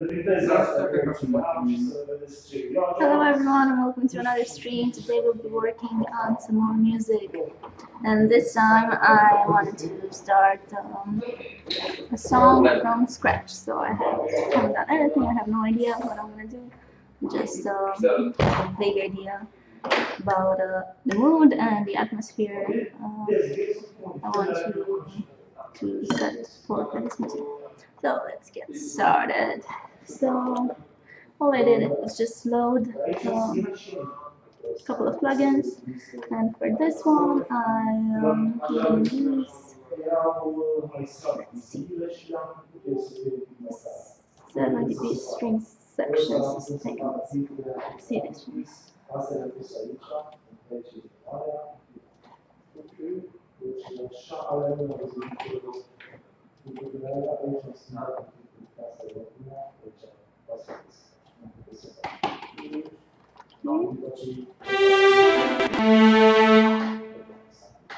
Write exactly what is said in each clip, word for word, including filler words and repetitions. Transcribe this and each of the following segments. Hello everyone and welcome to another stream. Today we'll be working on some more music, and this time I wanted to start um, a song from scratch. So I have, haven't done anything, I have no idea what I'm going to do, just um, a vague idea about uh, the mood and the atmosphere um, I want to, to set forth in this music. So let's get started. So all I did was just load um, a couple of plugins, and for this one I am um, using these. Let's see, seventy B string sections. I think let's see this one. I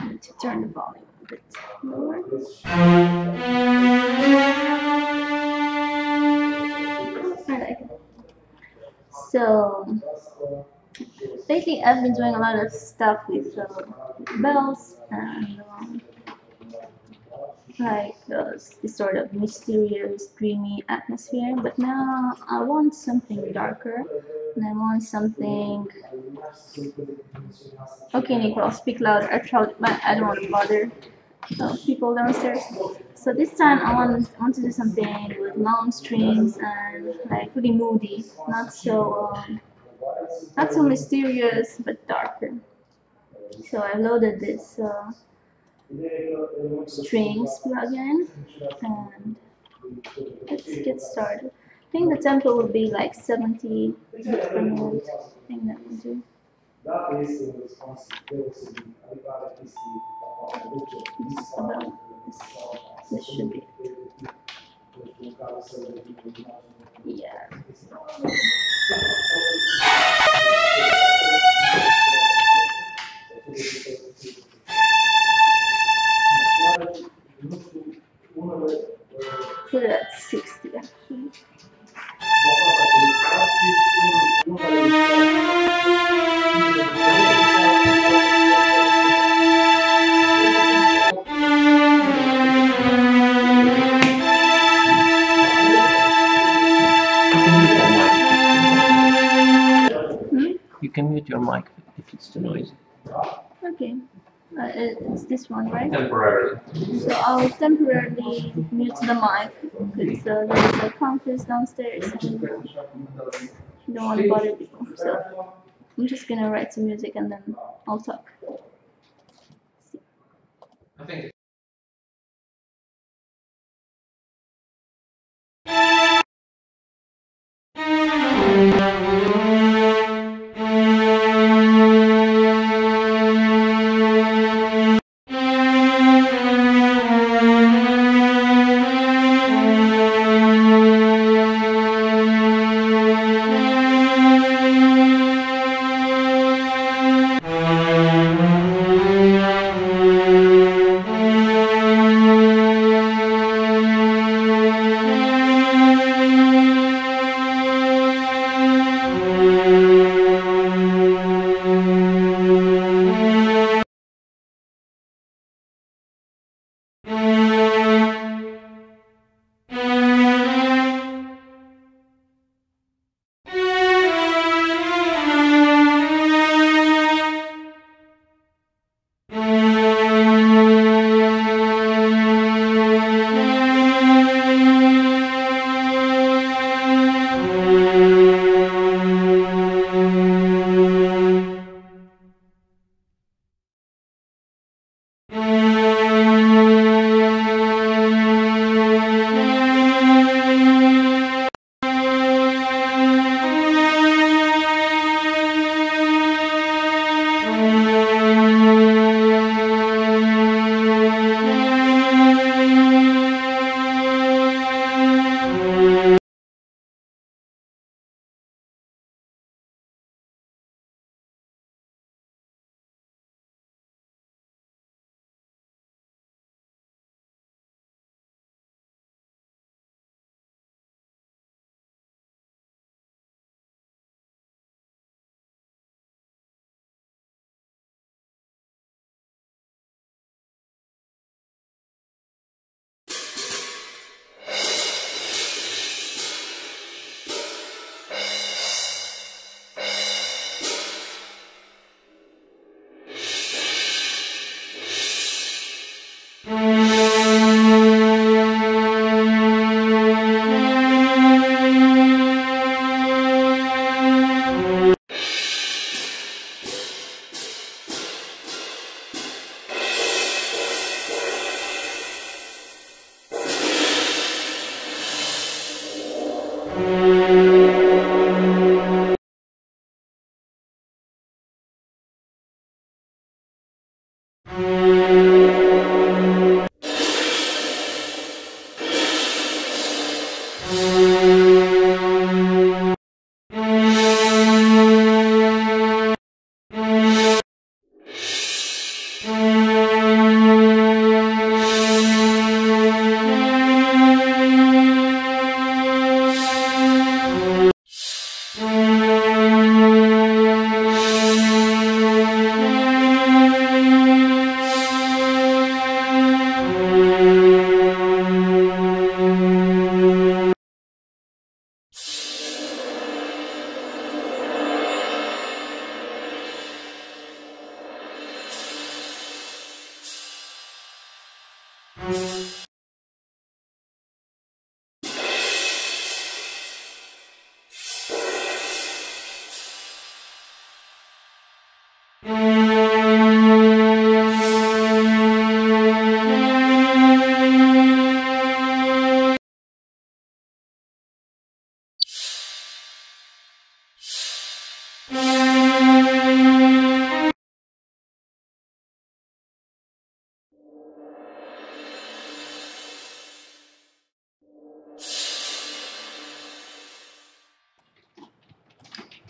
need to turn the volume a bit lower. I like it. So lately I've been doing a lot of stuff with uh, bells and um, like uh, this sort of mysterious, dreamy atmosphere, but now I want something darker, and I want something... Okay, Nicole, speak loud. I, I don't want to bother uh, people downstairs. So this time I want, I want to do something with long strings and like really moody, not so, um, not so mysterious, but darker. So I loaded this uh, strings plugin, and let's get started. I think the tempo will be like seventy beats per minute. I think that will do. It's about this. This should be it. Yeah. So that's sixty actually. You can mute your mic if it's too noisy. Okay. Uh, it's this one, right? Temporarily. So I'll temporarily mute the mic because uh, there's a conference downstairs and I don't want to bother people. So I'm just gonna write some music and then I'll talk. See. I think. Thank you.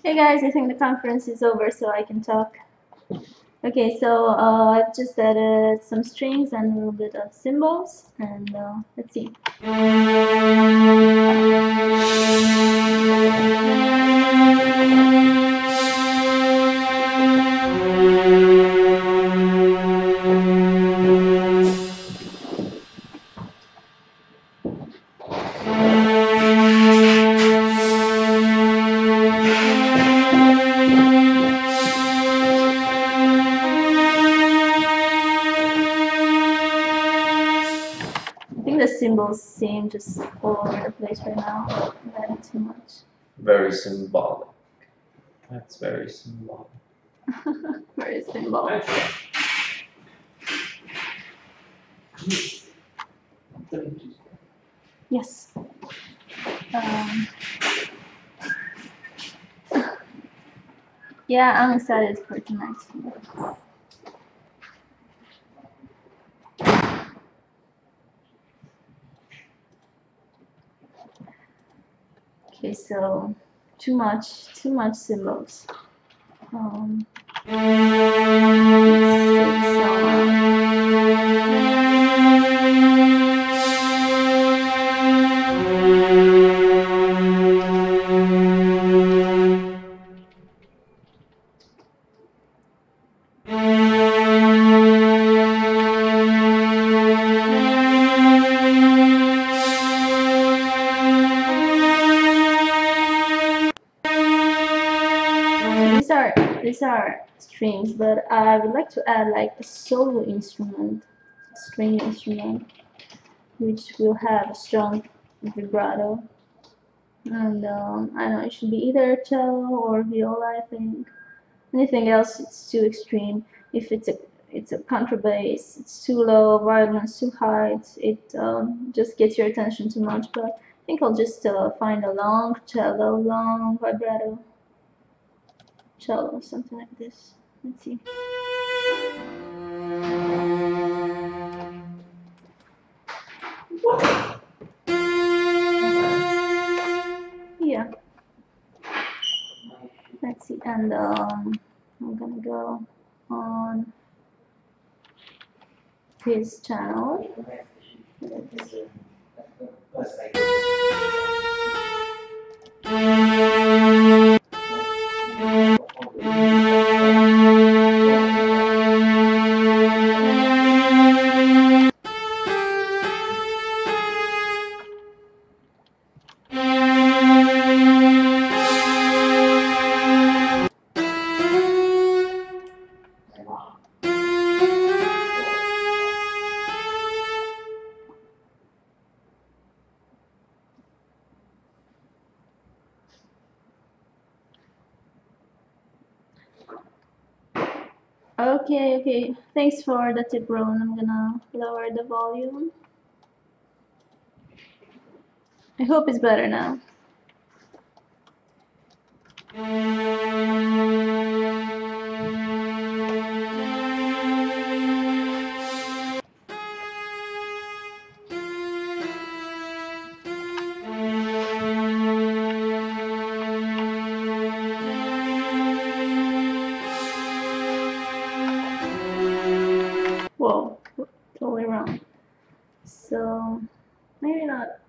Hey guys, I think the conference is over so I can talk. Okay, so uh, I've just added some strings and a little bit of cymbals, and uh, let's see. Symbols seem just all over the place right now. Not too much. Very symbolic. That's very symbolic. Very symbolic. Yes. Um, yeah, I'm excited for tonight's film. Okay, so too much, too much symbols. Um, are strings, but I would like to add like a solo instrument, a string instrument, which will have a strong vibrato. And um, I don't know, it should be either cello or viola. I think anything else it's too extreme. If it's a it's a contrabass, it's too low. Violin's too high. It's, it um, just gets your attention too much. But I think I'll just uh, find a long cello, long vibrato. Cello, something like this. Let's see. Yeah. Let's see. And um, I'm gonna go on his channel. Let's Okay, okay. Thanks for the tip, Ron. I'm gonna lower the volume. I hope it's better now.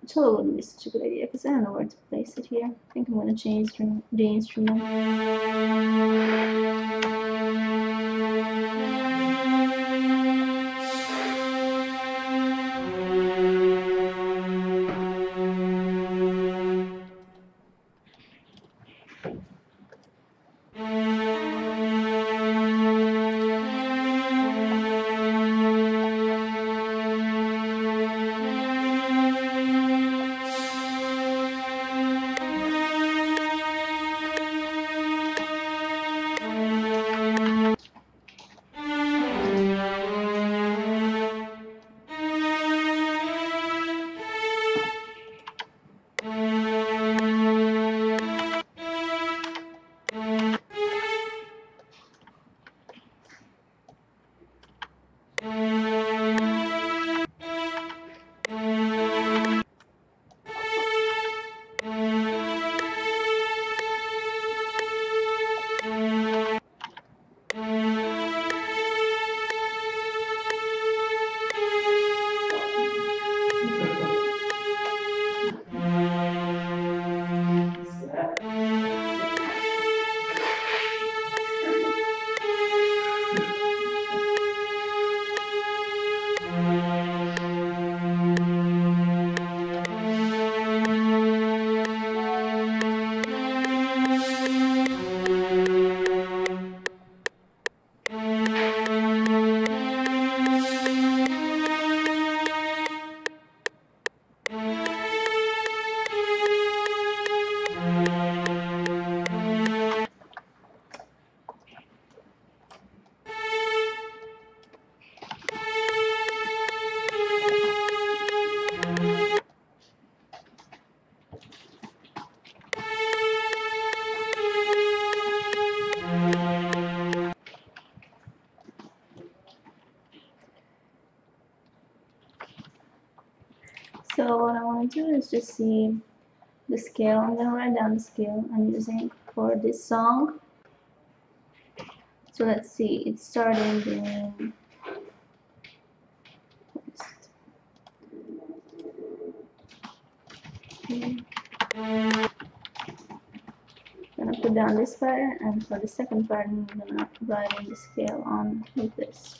Totally wouldn't be such a good idea because I don't know where to place it here. I think I'm gonna change the instrument. So what I want to do is just see the scale. I'm going to write down the scale I'm using for this song. So let's see, it's starting in okay. I'm going to put down this pattern, and for the second pattern I'm going to apply the scale on with this.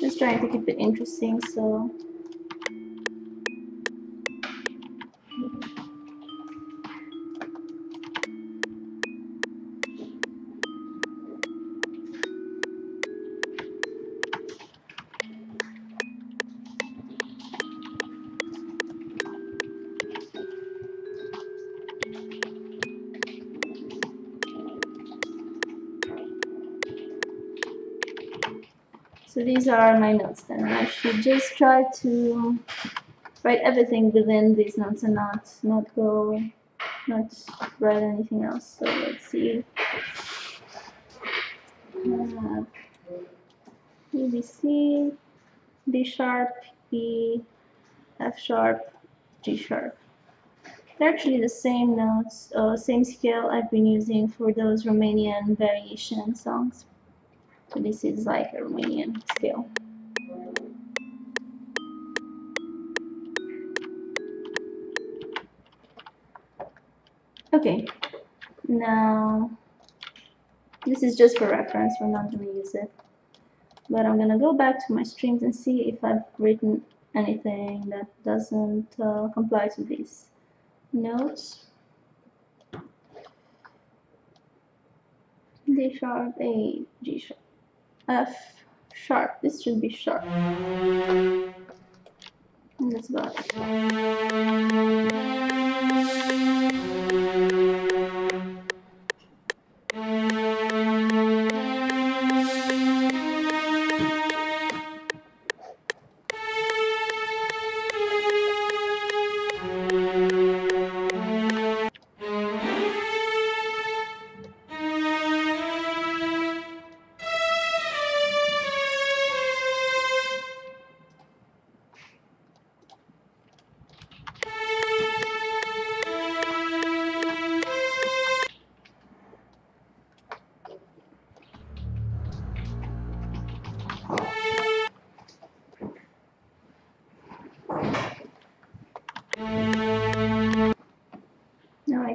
Just trying to keep it interesting, so So these are my notes then. I should just try to write everything within these notes and not not go not write anything else. So let's see. Uh, A, B, C, B sharp, E, F sharp, G sharp. They're actually the same notes, uh, same scale I've been using for those Romanian variation songs. So this is like a Romanian scale. Okay, now this is just for reference, we're not going to use it. but I'm gonna go back to my streams and see if I've written anything that doesn't uh, comply to these notes. D sharp, A, G sharp, F sharp. This should be sharp. And that's about it.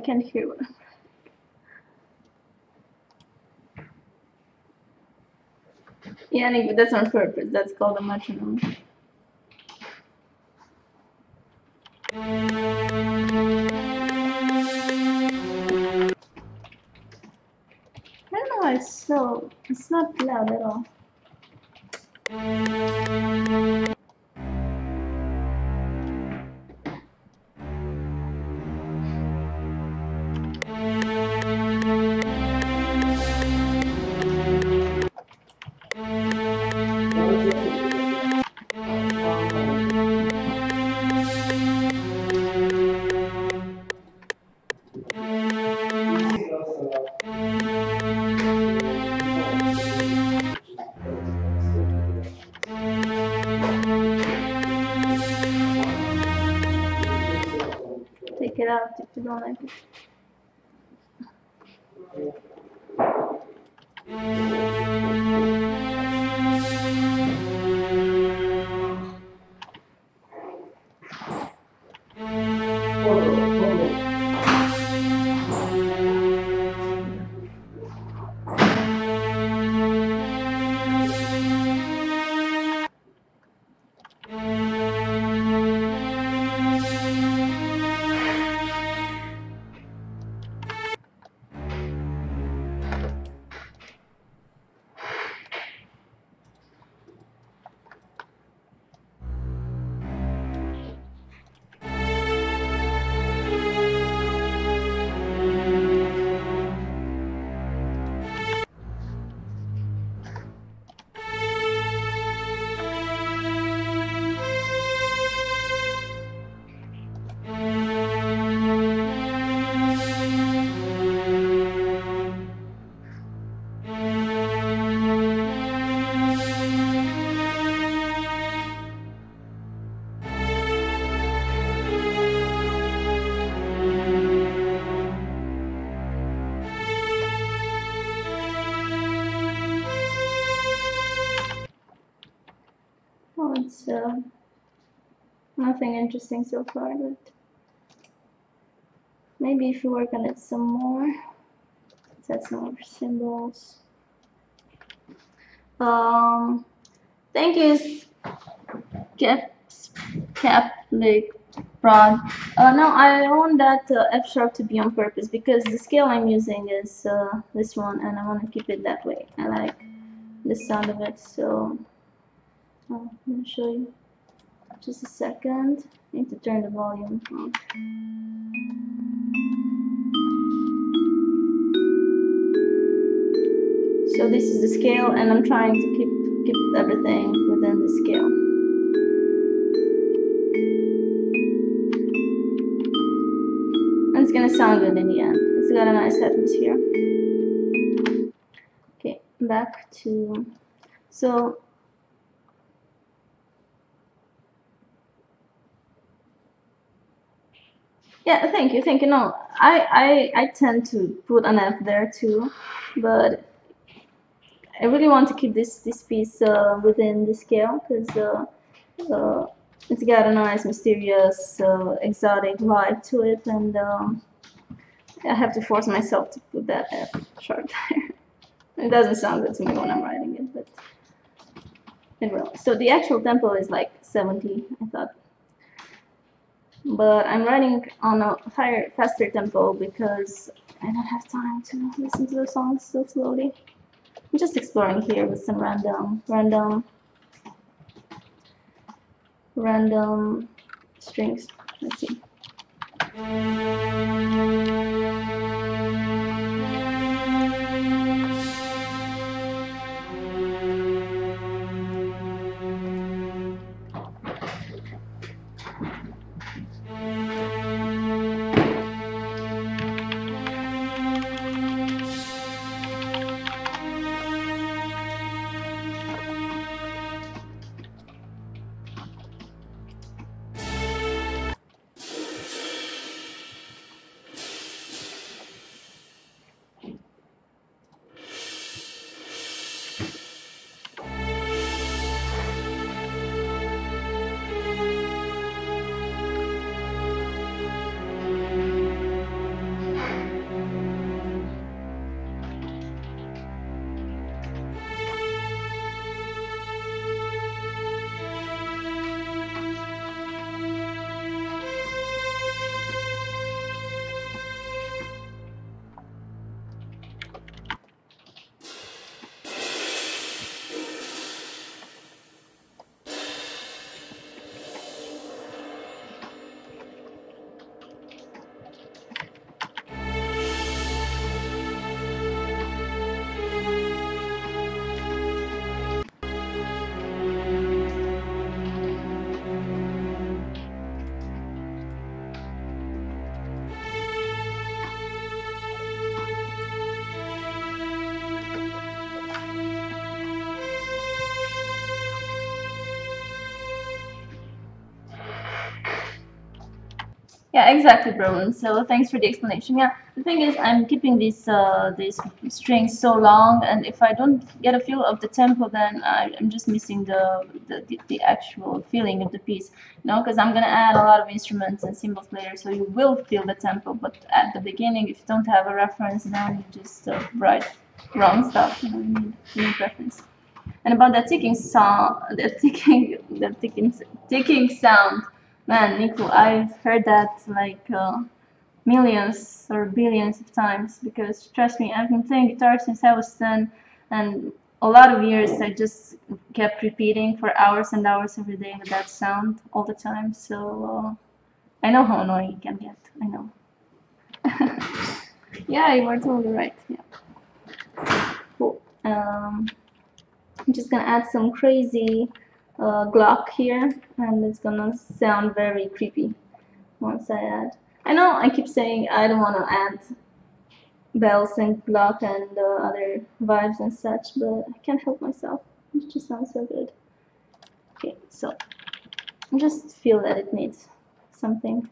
Can't hear one. Yeah, anyway, that's on purpose. That's called a metronome. I don't know why it's so, it's not loud at all. If you don't like it. So nothing interesting so far, but maybe if you work on it some more, let's add some more symbols. Um, thank you, Cap, Caplic, Broad. Uh, no, I want that uh, F sharp to be on purpose because the scale I'm using is uh, this one, and I want to keep it that way. I like the sound of it, so. Oh, I'm going to show you just a second. I need to turn the volume off. So this is the scale, and I'm trying to keep keep everything within the scale. And it's going to sound good in the end. It's got a nice atmosphere. Okay, back to so. Yeah, thank you, thank you. No, I, I, I tend to put an F there too, but I really want to keep this this piece uh, within the scale because uh, uh, it's got a nice, mysterious, uh, exotic vibe to it, and um, I have to force myself to put that F sharp there. It doesn't sound good to me when I'm writing it, but in real life. So the actual tempo is like seventy, I thought. But I'm writing on a higher, faster tempo because I don't have time to listen to the songs so slowly. I'm just exploring here with some random, random, random strings. Let's see. Yeah, exactly, Rowan. So thanks for the explanation. Yeah, the thing is, I'm keeping these uh, these strings so long, and if I don't get a feel of the tempo, then I, I'm just missing the, the the actual feeling of the piece. No, because I'm gonna add a lot of instruments and cymbals later, so you will feel the tempo. But at the beginning, if you don't have a reference, then you just uh, write wrong stuff. You know, you need, you need reference. And about that ticking sound, that ticking, that ticking, ticking sound. Man, Nico, I've heard that like uh, millions or billions of times because, trust me, I've been playing guitar since I was ten, and a lot of years I just kept repeating for hours and hours every day with that sound all the time, so uh, I know how annoying it can get, I know. Yeah, you were totally right, yeah. Cool. Um, I'm just gonna add some crazy Uh, Glock here, and it's gonna sound very creepy once I add. I know I keep saying I don't want to add bells and Glock and uh, other vibes and such, but I can't help myself. It just sounds so good. Okay, so I just feel that it needs something.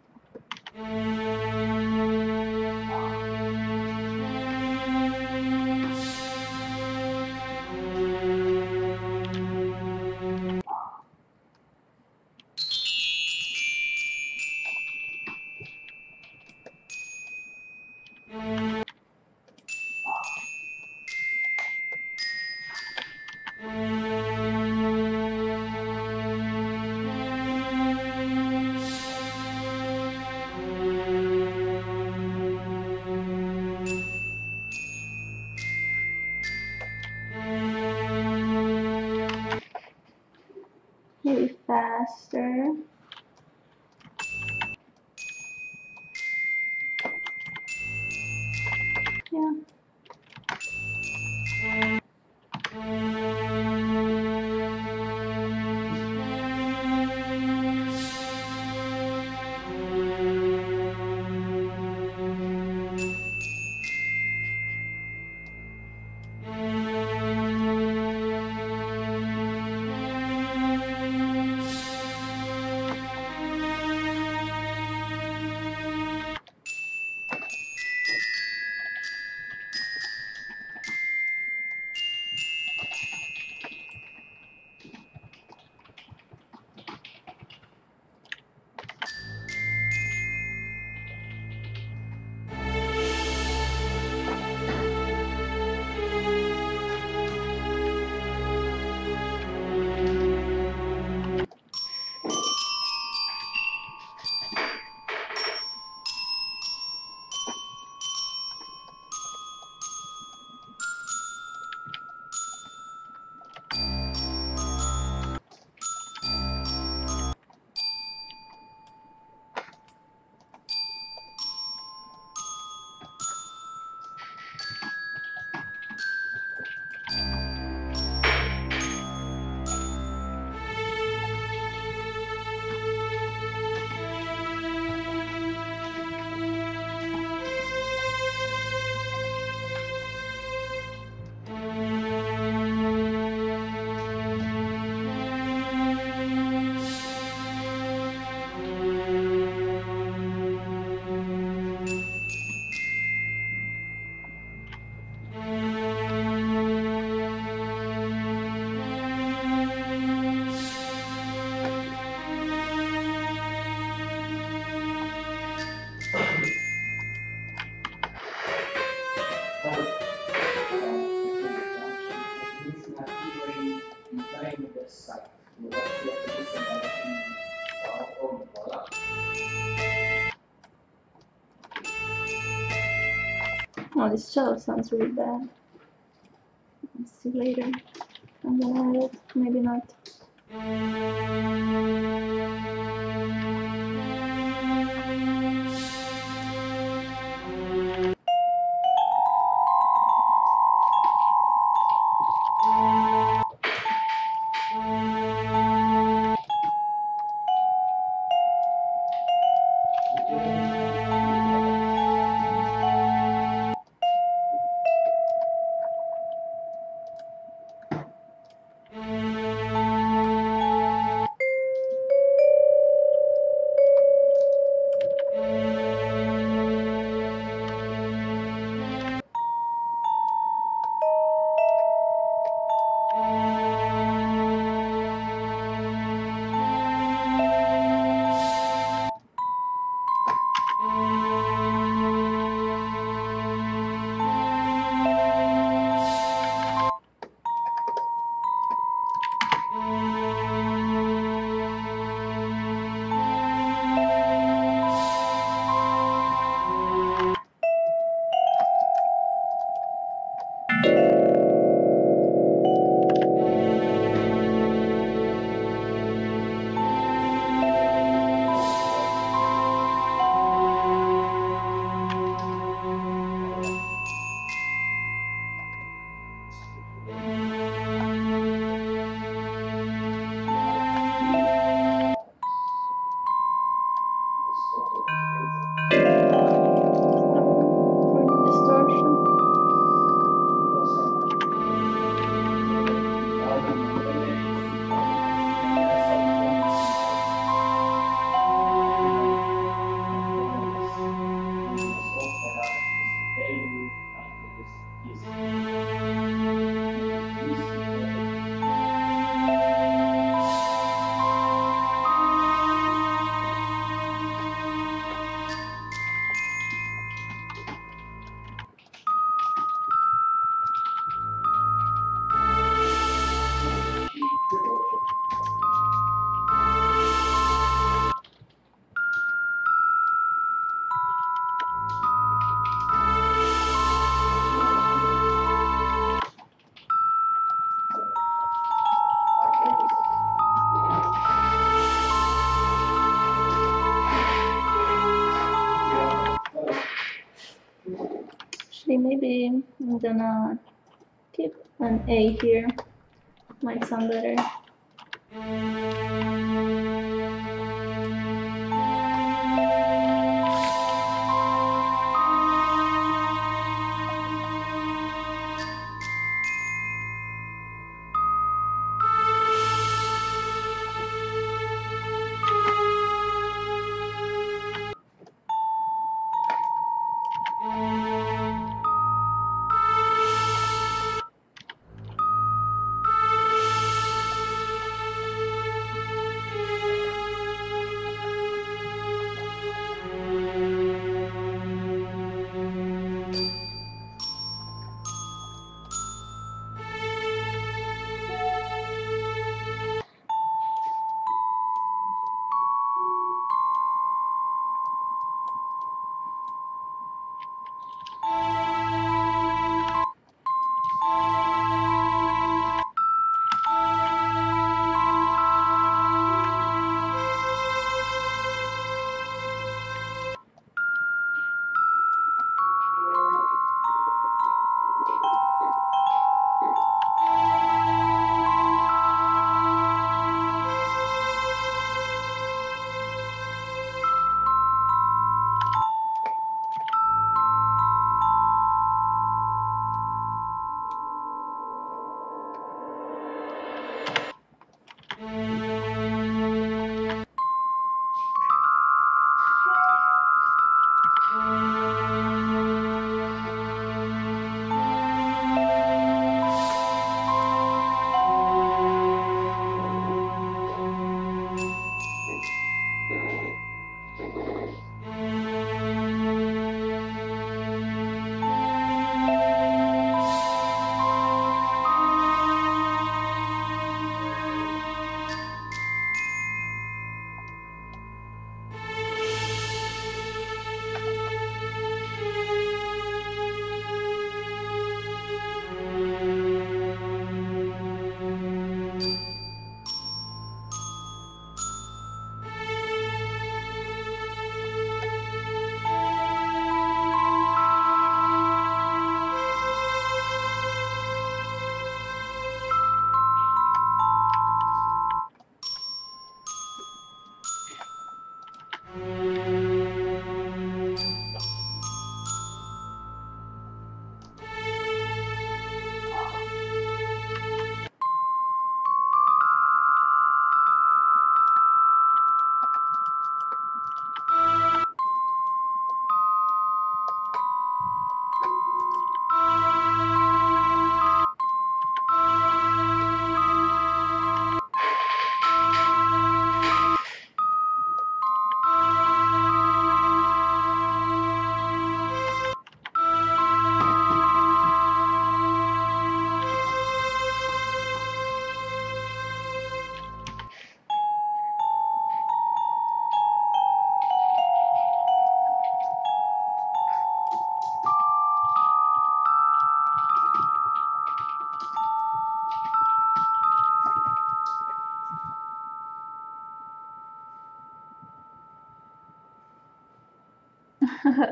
Faster. Yeah. site. You have the application directly down from the column. Oh, this shadow sounds really bad. I'll see later. I'm gonna add it. Maybe not. Maybe I'm gonna keep an A here, might sound better.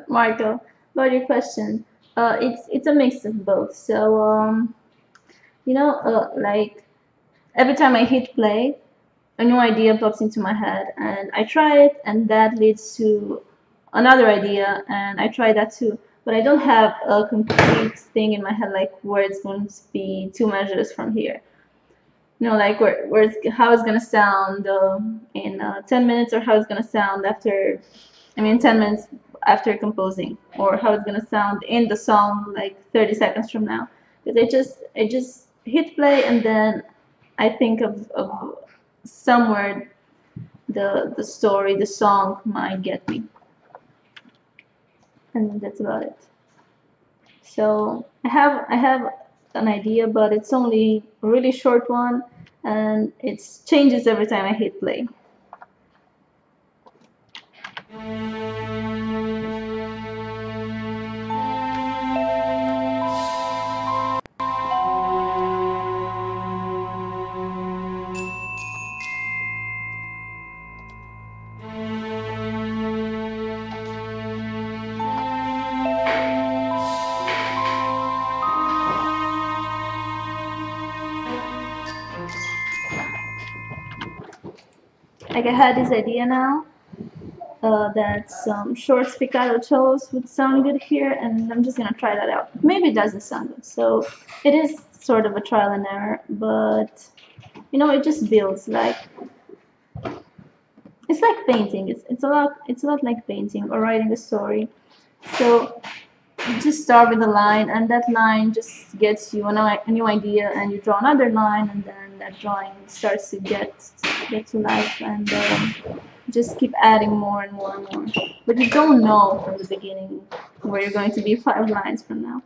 Marco, about your question, uh, it's it's a mix of both. So um, you know, uh, like every time I hit play, a new idea pops into my head, and I try it, and that leads to another idea, and I try that too. But I don't have a complete thing in my head, like where it's going to be two measures from here. You know, like where, where it's, how it's gonna sound uh, in uh, ten minutes, or how it's gonna sound after, I mean, ten minutes after composing, or how it's gonna sound in the song like thirty seconds from now. Because I just, I just hit play, and then I think of, of somewhere the the story, the song might get me. And that's about it. So I have I have an idea, but it's only a really short one, and it changes every time I hit play. Like I had this idea now uh, that some short spiccato cellos would sound good here, and I'm just gonna try that out. Maybe it doesn't sound good, so it is sort of a trial and error, but you know, it just builds. Like it's like painting. It's it's a lot. It's a lot like painting or writing a story. So you just start with a line, and that line just gets you a new idea, and you draw another line, and then that drawing starts to get. get to life, and um, just keep adding more and more and more. But you don't know from the beginning where you're going to be five lines from now.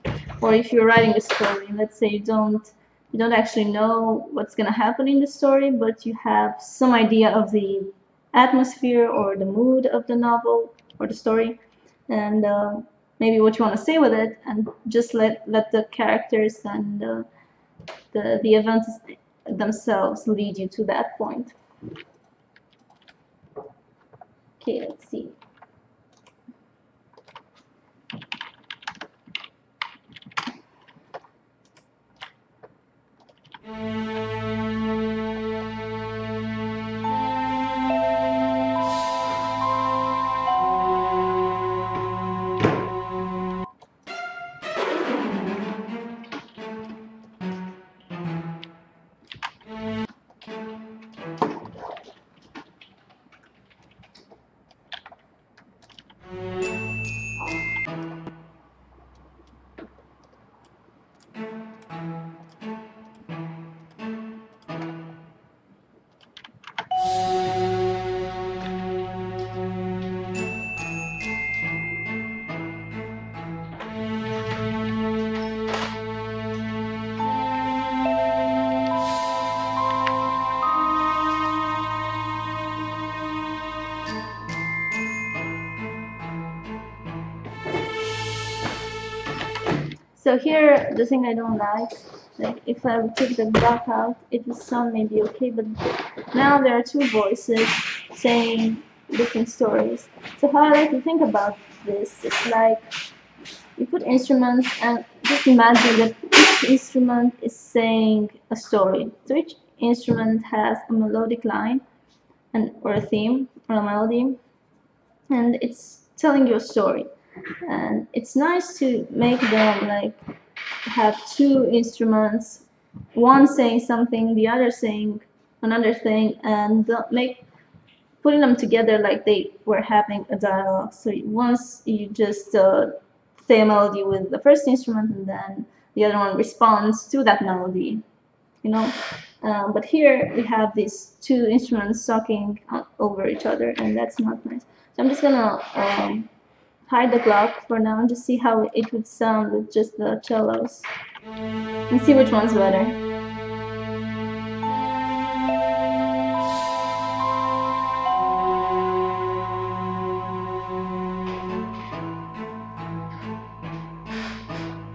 Or if you're writing a story, let's say you don't you don't actually know what's gonna happen in the story, but you have some idea of the atmosphere or the mood of the novel or the story, and uh, maybe what you want to say with it, and just let let the characters and uh, the the events themselves lead you to that point. Okay, let's see. So here, the thing I don't like, like if I would take the block out, it would sound maybe okay, but now there are two voices saying different stories. So how I like to think about this, it's like you put instruments and just imagine that each instrument is saying a story. So each instrument has a melodic line, and or a theme, or a melody, and it's telling you a story. And it's nice to make them like have two instruments, one saying something, the other saying another thing, and make putting them together like they were having a dialogue. So once you just uh, say a melody with the first instrument, and then the other one responds to that melody, you know. Um, but here we have these two instruments talking over each other, and that's not nice. So I'm just gonna. Um, hide the clock for now and just see how it would sound with just the cellos and see which one's better.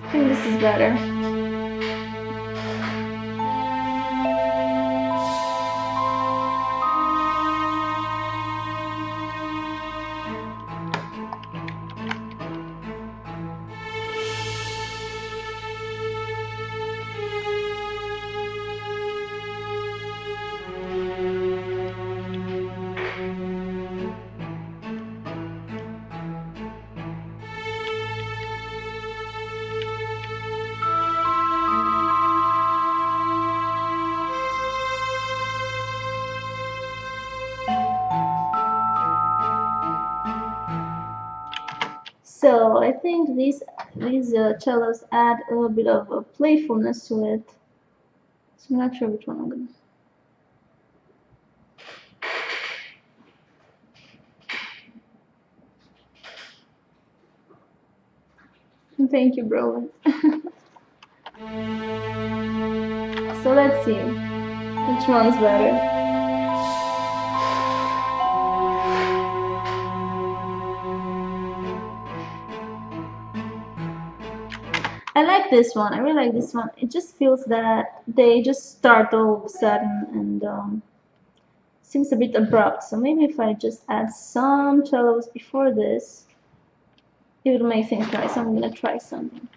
I think this is better. So I think these these uh, cellos add a little bit of uh, playfulness to it. So I'm not sure which one I'm gonna. Thank you, Brolin. So let's see which one's better. I like this one. I really like this one. It just feels that they just start all of a sudden and um, seems a bit abrupt. So maybe if I just add some cellos before this, it will make things nice. I'm gonna try something.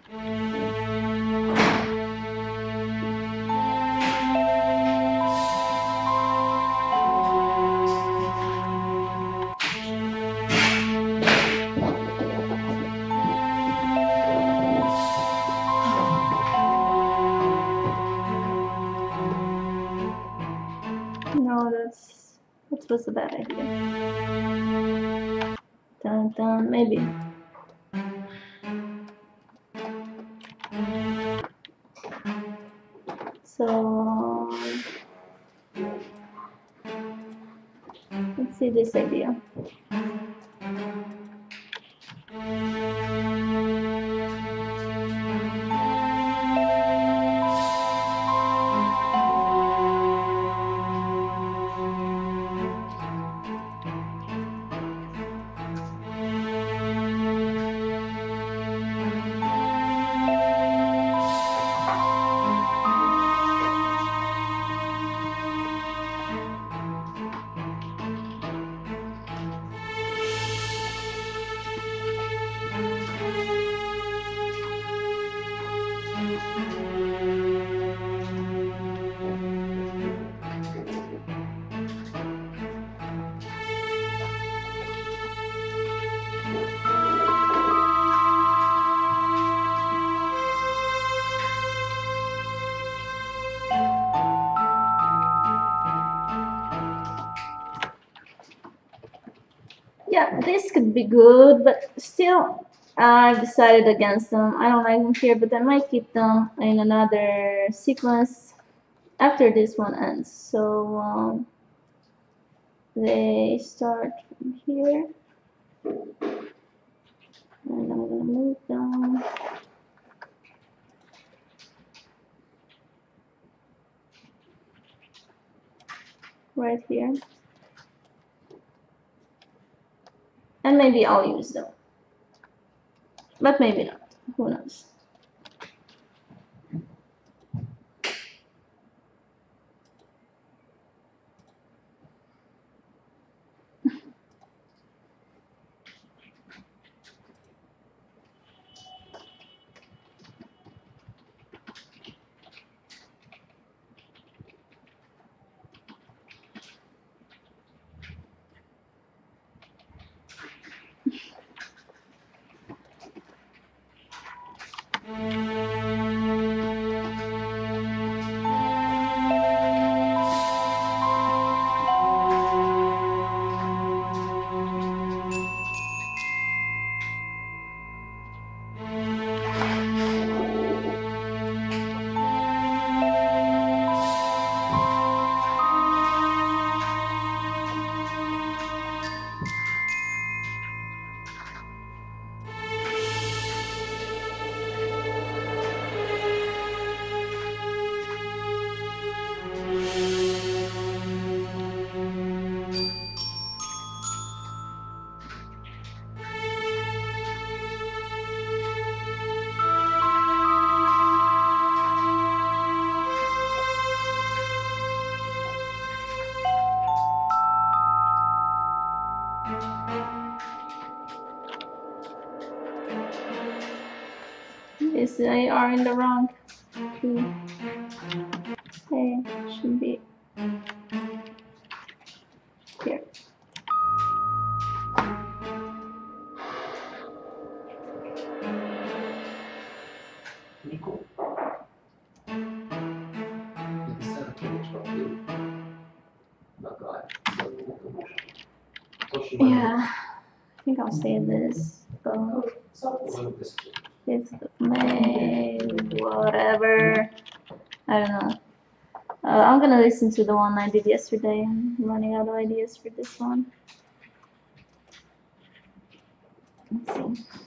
That was a bad idea. Dun, dun, maybe. So let's see this idea. Yeah, this could be good, but still I've decided against them. I don't like them here, but I might keep them in another sequence after this one ends. So um, they start from here, and I'm gonna move down. Right here. And maybe I'll use them, but maybe not. Who knows? They are in the wrong key. They should be here. Nico. Yeah, I think I'll save this. So. Fifth of May, whatever. I don't know. Uh, I'm gonna listen to the one I did yesterday. I'm running out of ideas for this one. Let's see.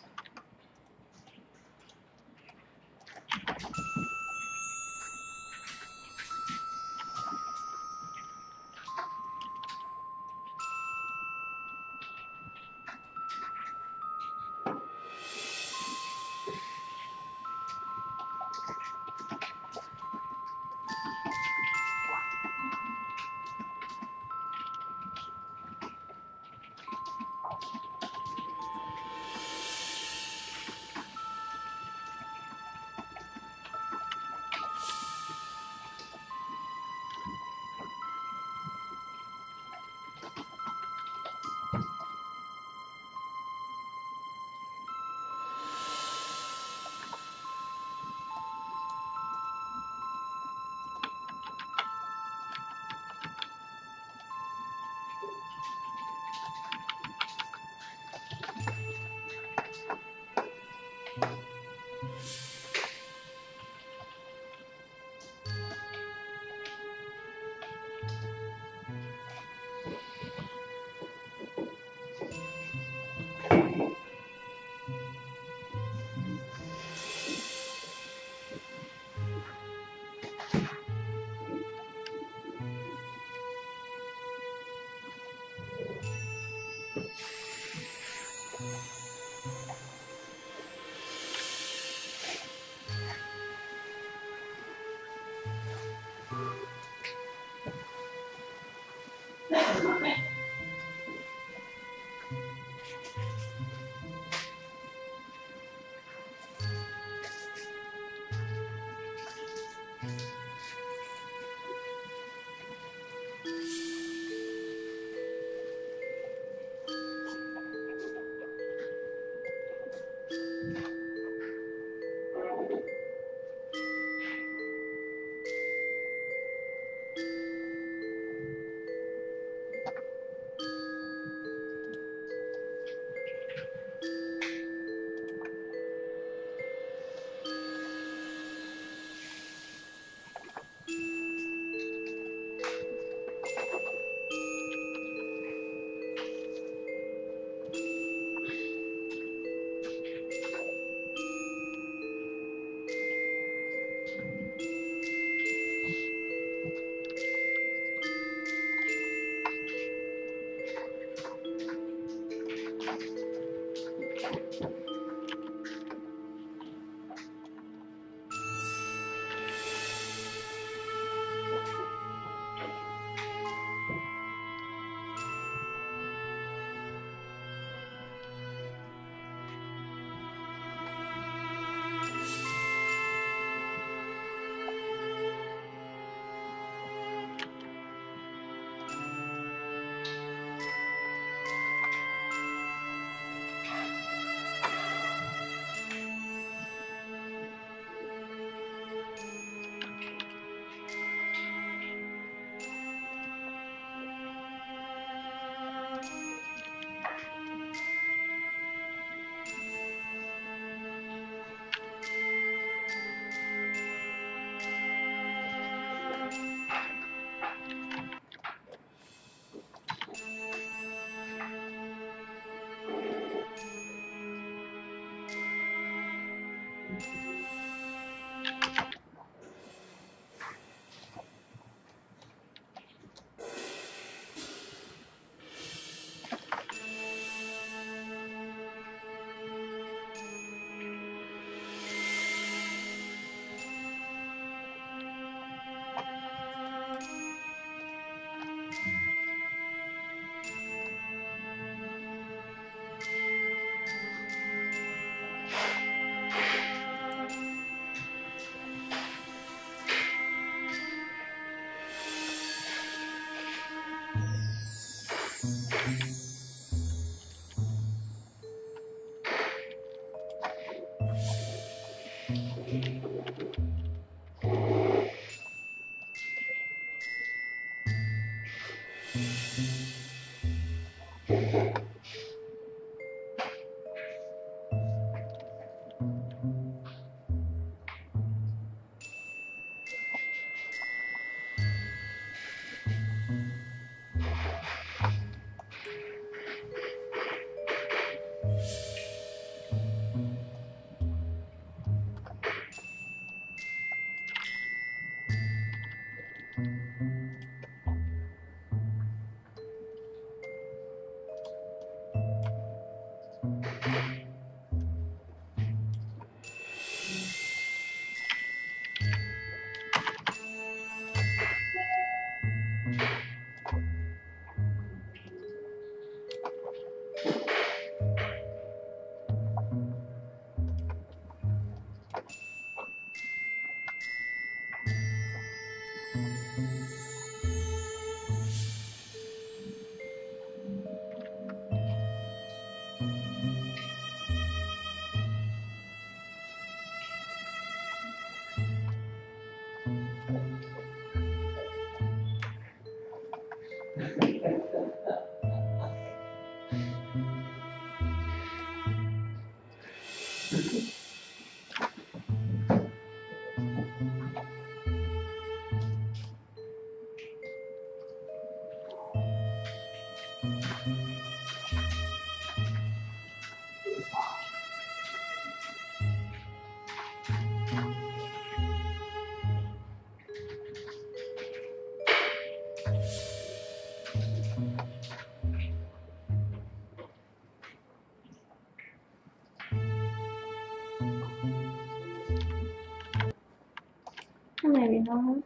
Maybe not.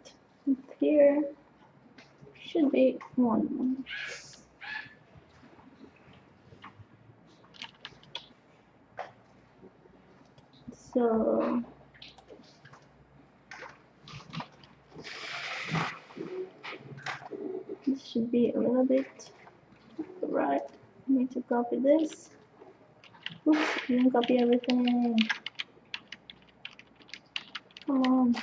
It's here. Should be one. So this should be a little bit right. I need to copy this. Oops, I didn't copy everything. Come on.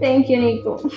Thank you, Nico.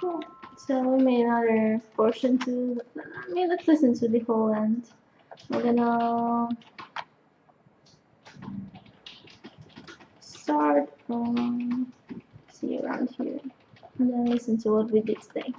Cool. So we made another portion to. I mean, let's listen to the whole end. We're gonna start um see around here and then listen to what we did today.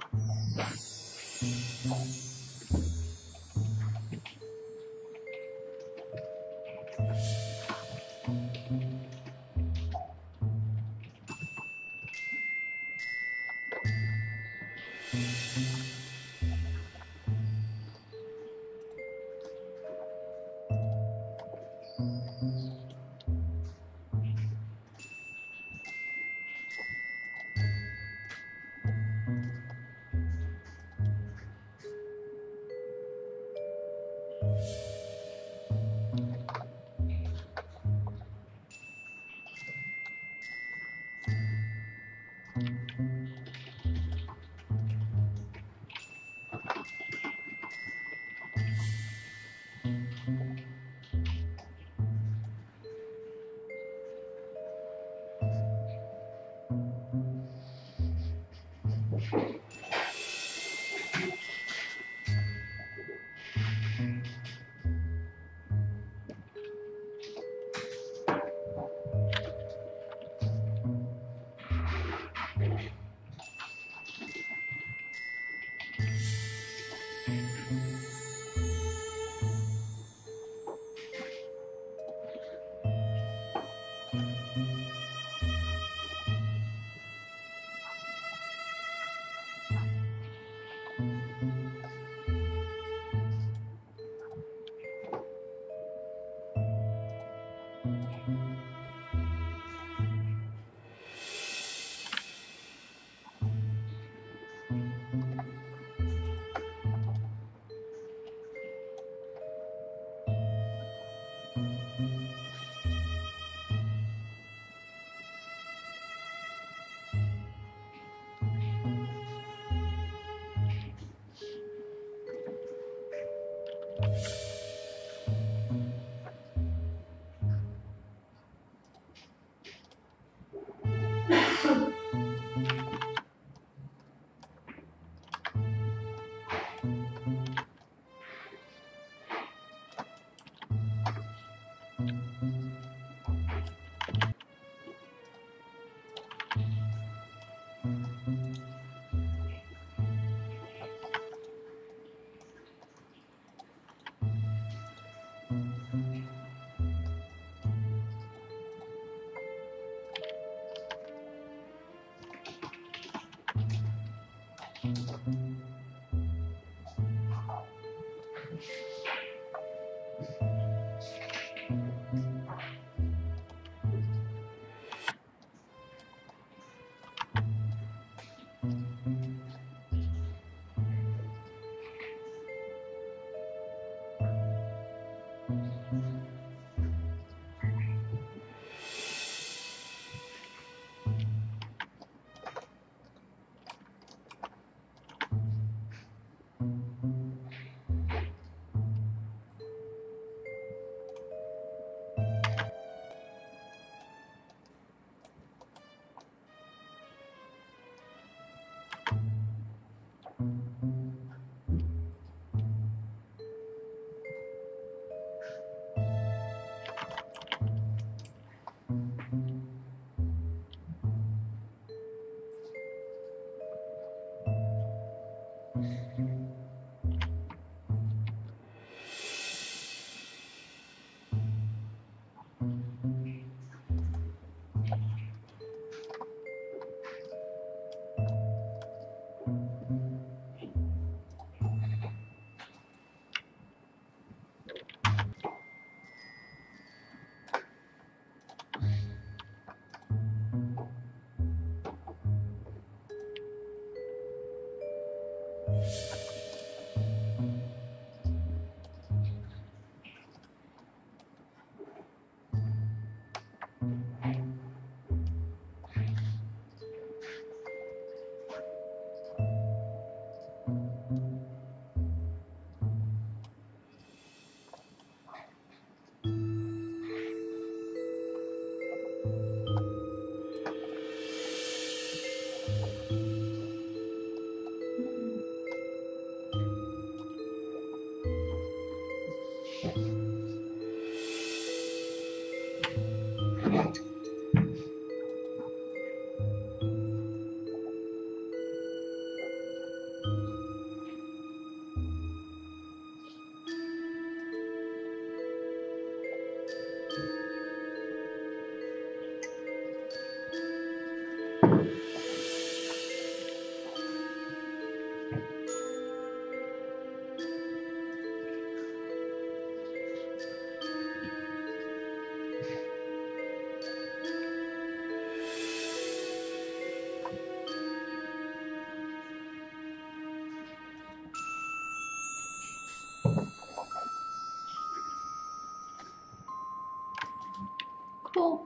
Cool.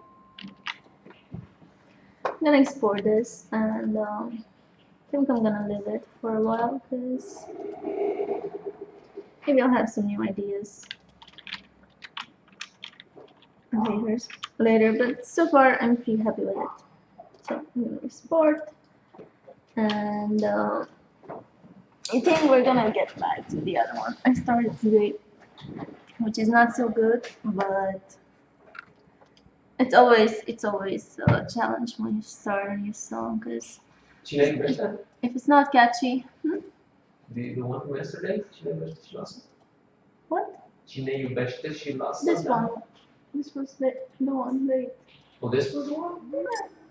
I'm gonna explore this, and um, I think I'm gonna leave it for a while because maybe I'll have some new ideas later, later. But so far, I'm pretty happy with it. So I'm gonna export, and uh, I think we're gonna get back to the other one I started today, which is not so good, but. It's always it's always a challenge when you start a new song, because if, if it's not catchy. Hmm? The, the one from yesterday, what? This one, this was the the one late. Oh, this was the one.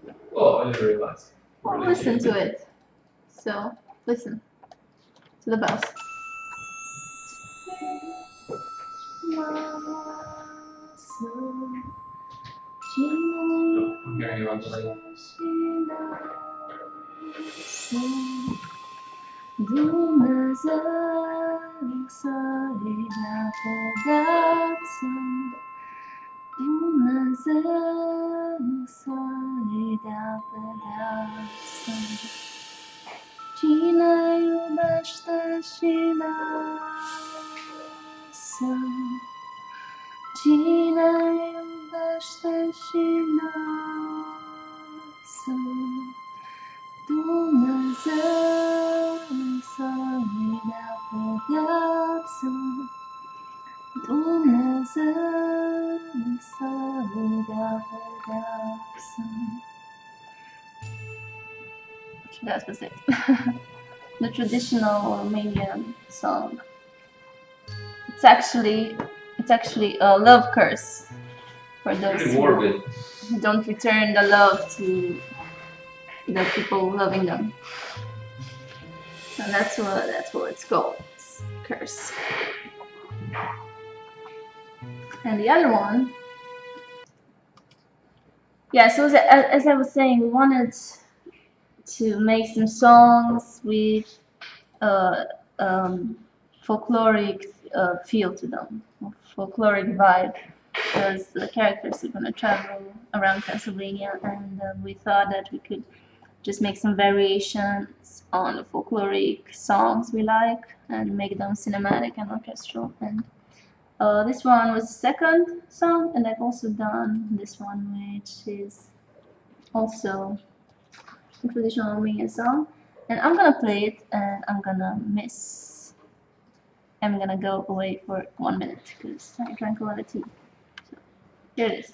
Yeah. Oh, I didn't realize. Well, really listen to it. So listen to the bells. Mama, no, I'm hearing you on the lane. That was it. The traditional Romanian song. It's actually it's actually a love curse. For those who, who don't return the love to the people loving them, and that's what that's what it's called, it's curse. And the other one, yeah. So as, as I was saying, we wanted to make some songs with uh, um, folkloric uh, feel to them, folkloric vibe. Because the characters are going to travel around Pennsylvania, and uh, we thought that we could just make some variations on the folkloric songs we like and make them cinematic and orchestral. And uh, this one was the second song, and I've also done this one, which is also a traditional Romanian song. And I'm going to play it, and I'm going to miss. I'm going to go away for one minute because I drank a lot of tea. Here it is.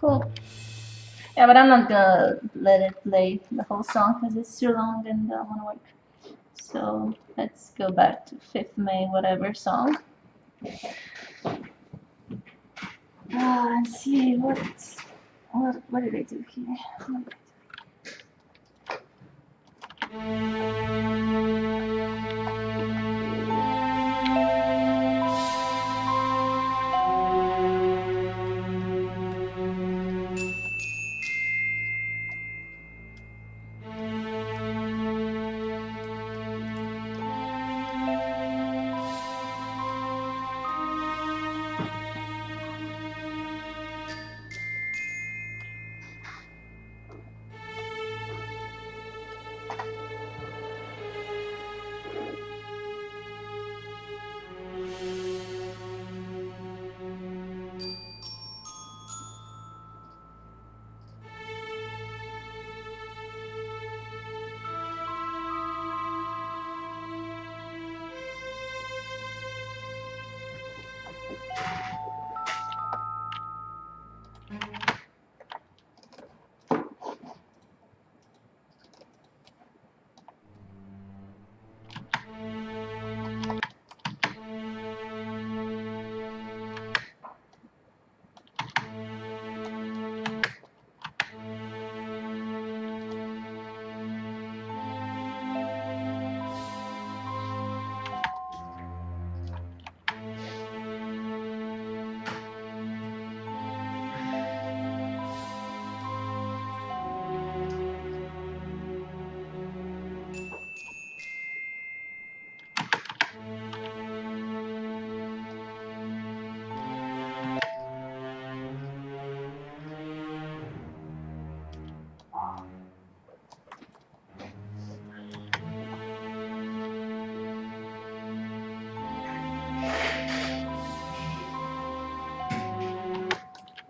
Cool. Yeah, but I'm not gonna let it play the whole song because it's too long and I don't wanna work. So let's go back to fifth of May, whatever song. Oh, and see what, what what did I do here? What did I do?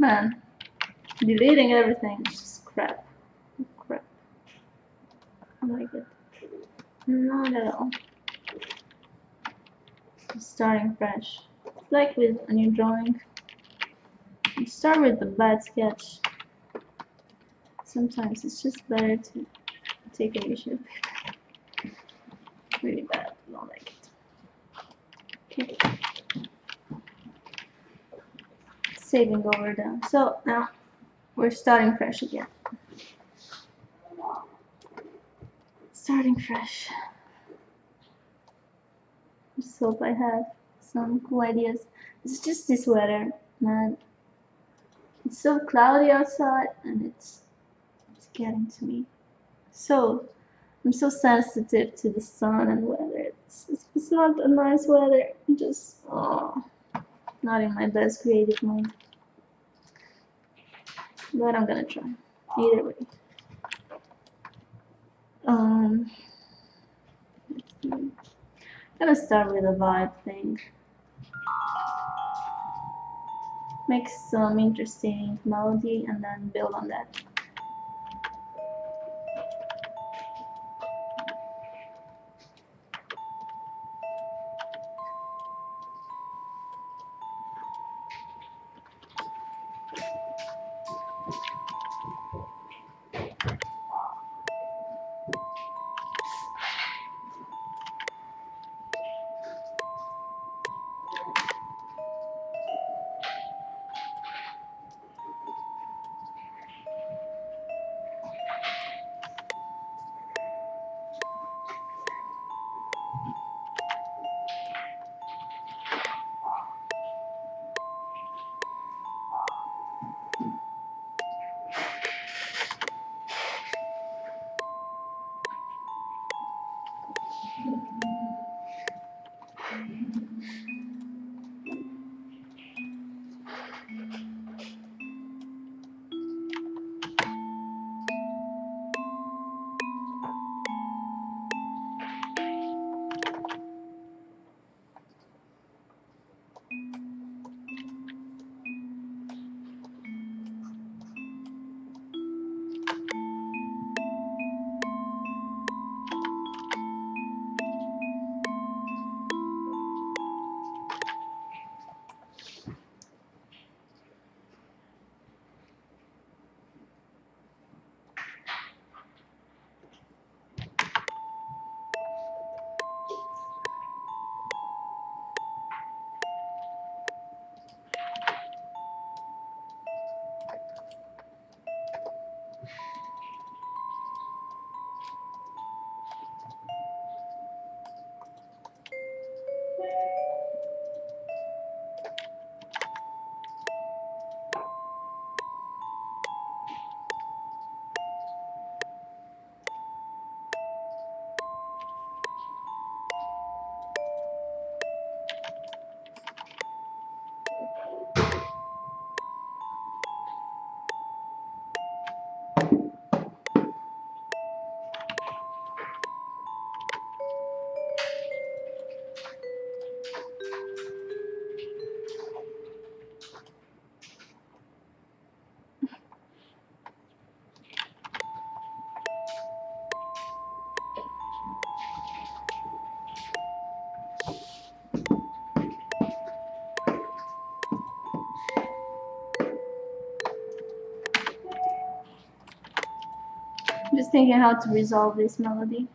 Man, deleting everything is just crap. Crap. I like it. Not at all. I'm starting fresh. It's like with a new drawing. You start with the bad sketch. Sometimes it's just better to take a issue of paper. Really bad. I don't like it. Okay. Saving over them. So now we're starting fresh again. Starting fresh. Just hope I have some cool ideas. It's just this weather, man. It's so cloudy outside and it's it's getting to me. So I'm so sensitive to the sun and weather. It's, it's, it's not a nice weather. I'm just oh. Not in my best creative mind, but I'm gonna try. Either way, um, I'm gonna start with a vibe thing. Make some interesting melody and then build on that. thinking how to resolve this melody.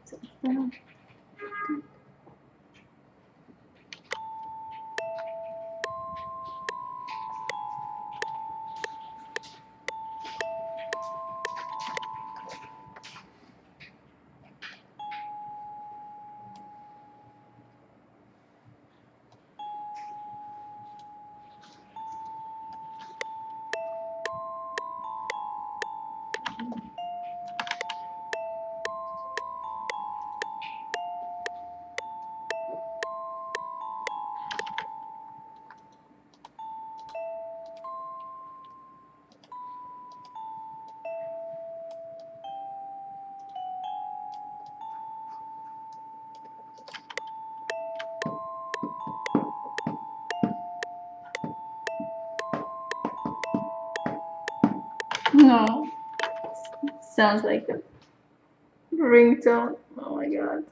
No, sounds like a ringtone. Oh my god.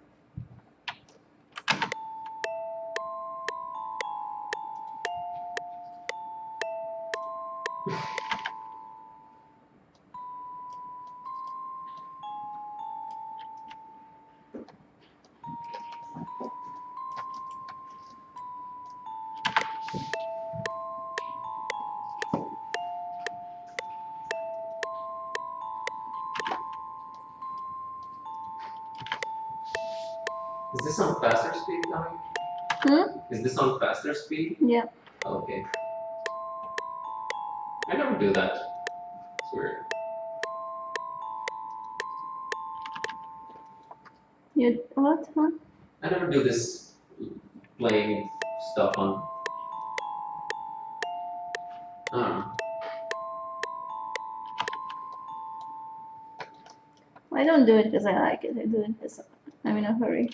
Is this on faster speed now? Hmm? Is this on faster speed? Yeah. Okay. I never do that. It's weird. You what? Huh? I never do this playing stuff on. I don't know. I don't do it because I like it. I do it because I'm in a hurry.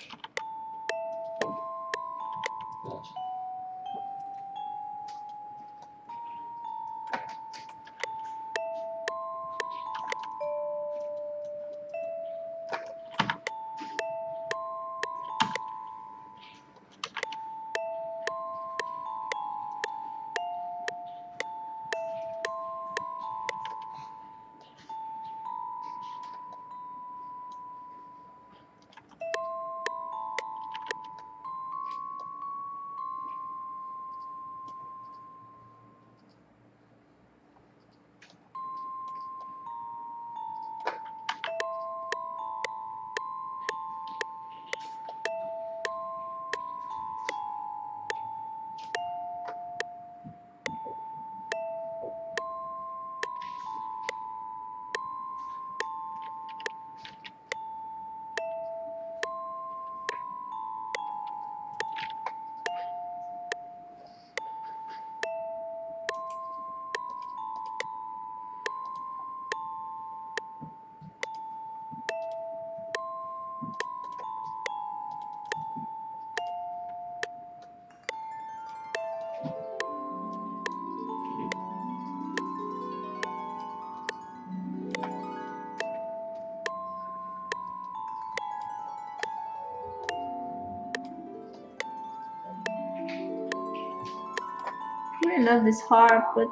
I love this harp, but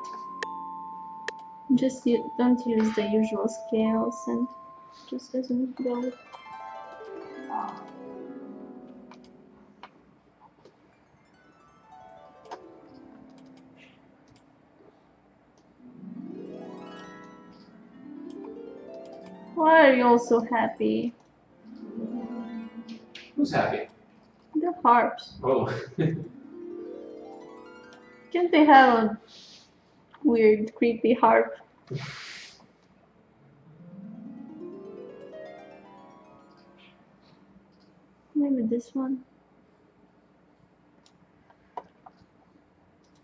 just you don't use the usual scales and it just doesn't go. Why are you all so happy? Who's happy? The harps. Oh. Can't they have a weird, creepy harp? Maybe this one.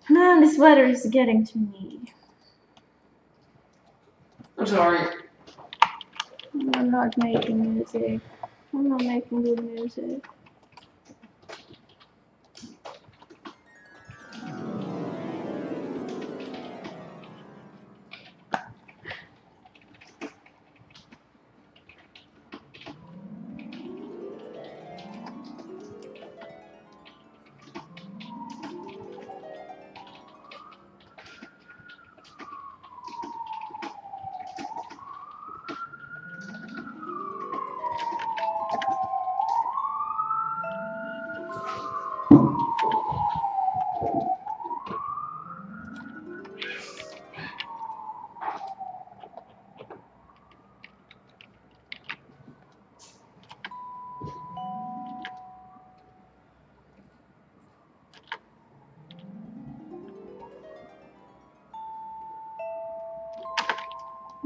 Man, this weather is getting to me. I'm sorry. I'm not making music. I'm not making good music.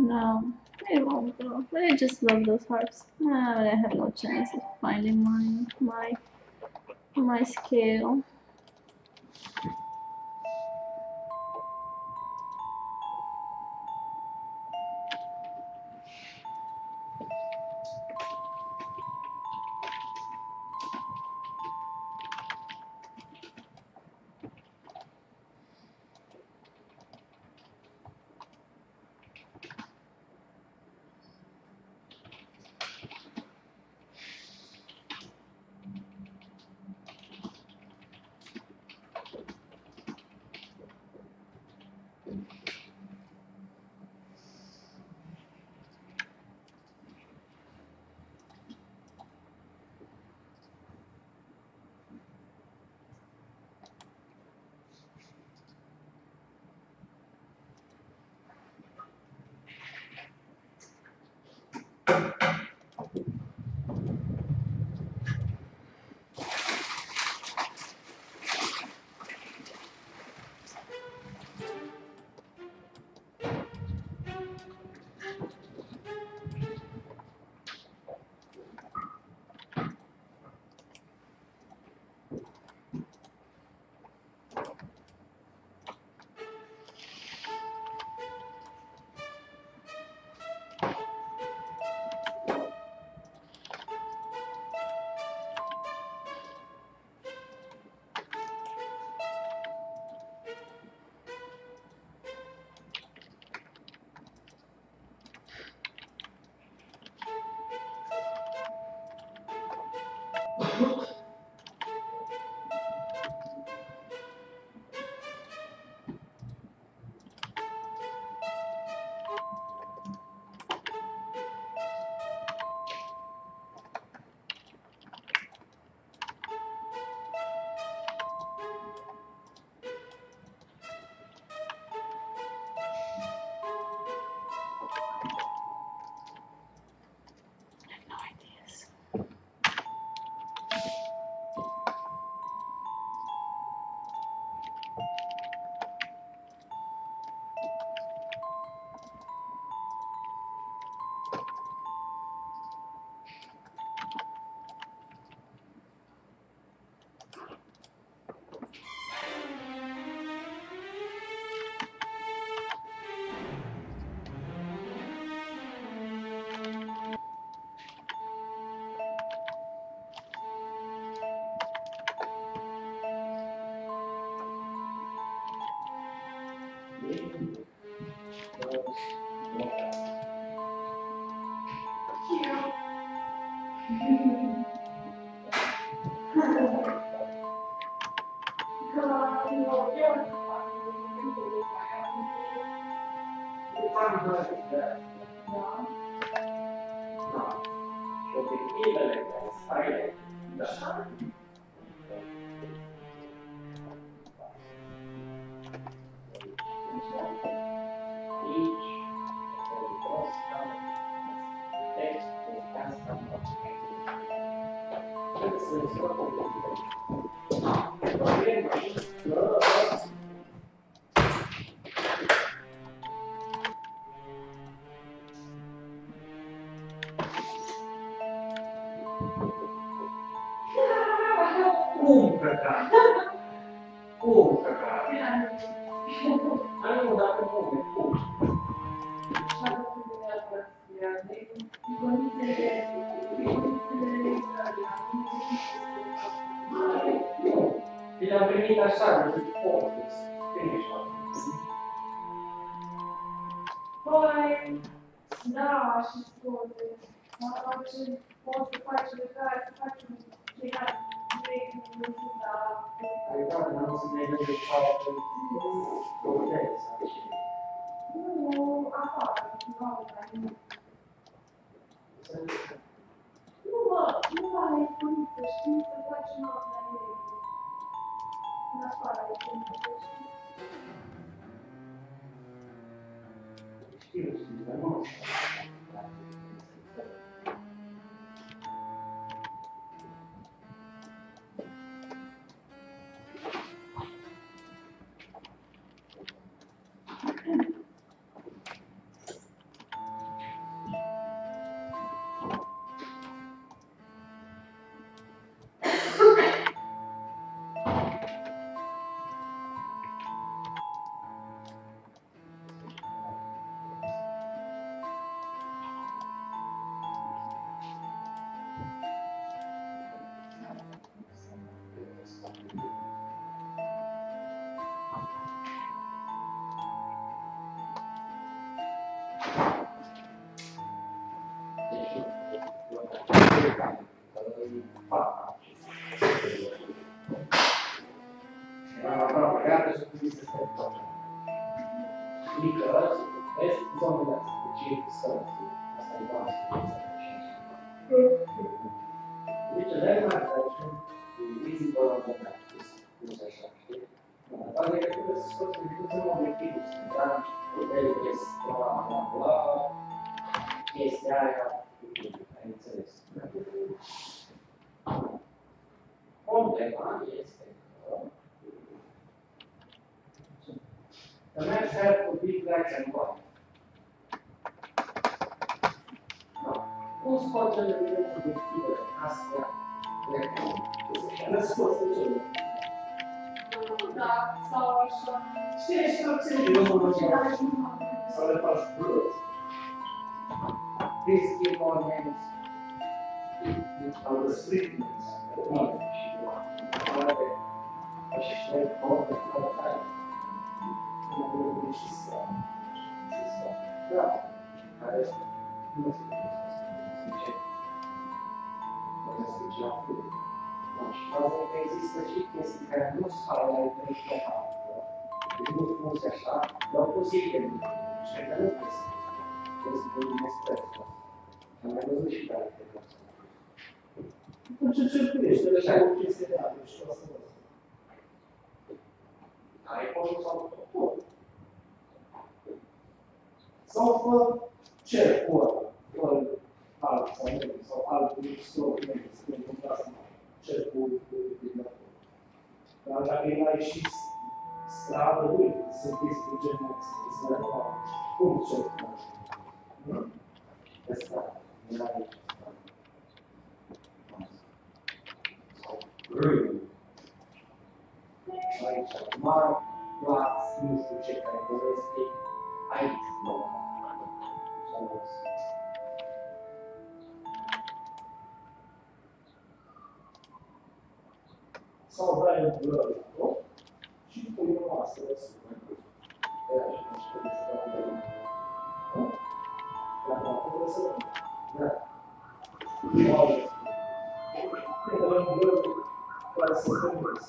No, they won't grow. But I just love those harps. Ah, I have no chance of finding my my my scale. representative problem. Because this formula which is solved as I want which is very much the easy problem of practice, which I shall take. But the activities of the human objectives done to tell this blah blah blah, yes, I have to do it. On the one, yes, the next set would be black and white. Now, who's content to be either as black and as what's the children? She's not saying you don't want to. So the first group. Please give more names of the statements that we should all the time. This is, uh, this is, uh, yeah, I, uh, I So for check for for all segments, so all groups, so units, then plasma check for the level. Dar avem aici straduri, sunt distribuționați, este la cum check for. Asta, la green. Aici mari, black, nu știu ce care doresc, aici mari. Salvar o branco, tipo uma acesso, é a gente que está na conversa, né? Olha, pegando o branco para ser conversa.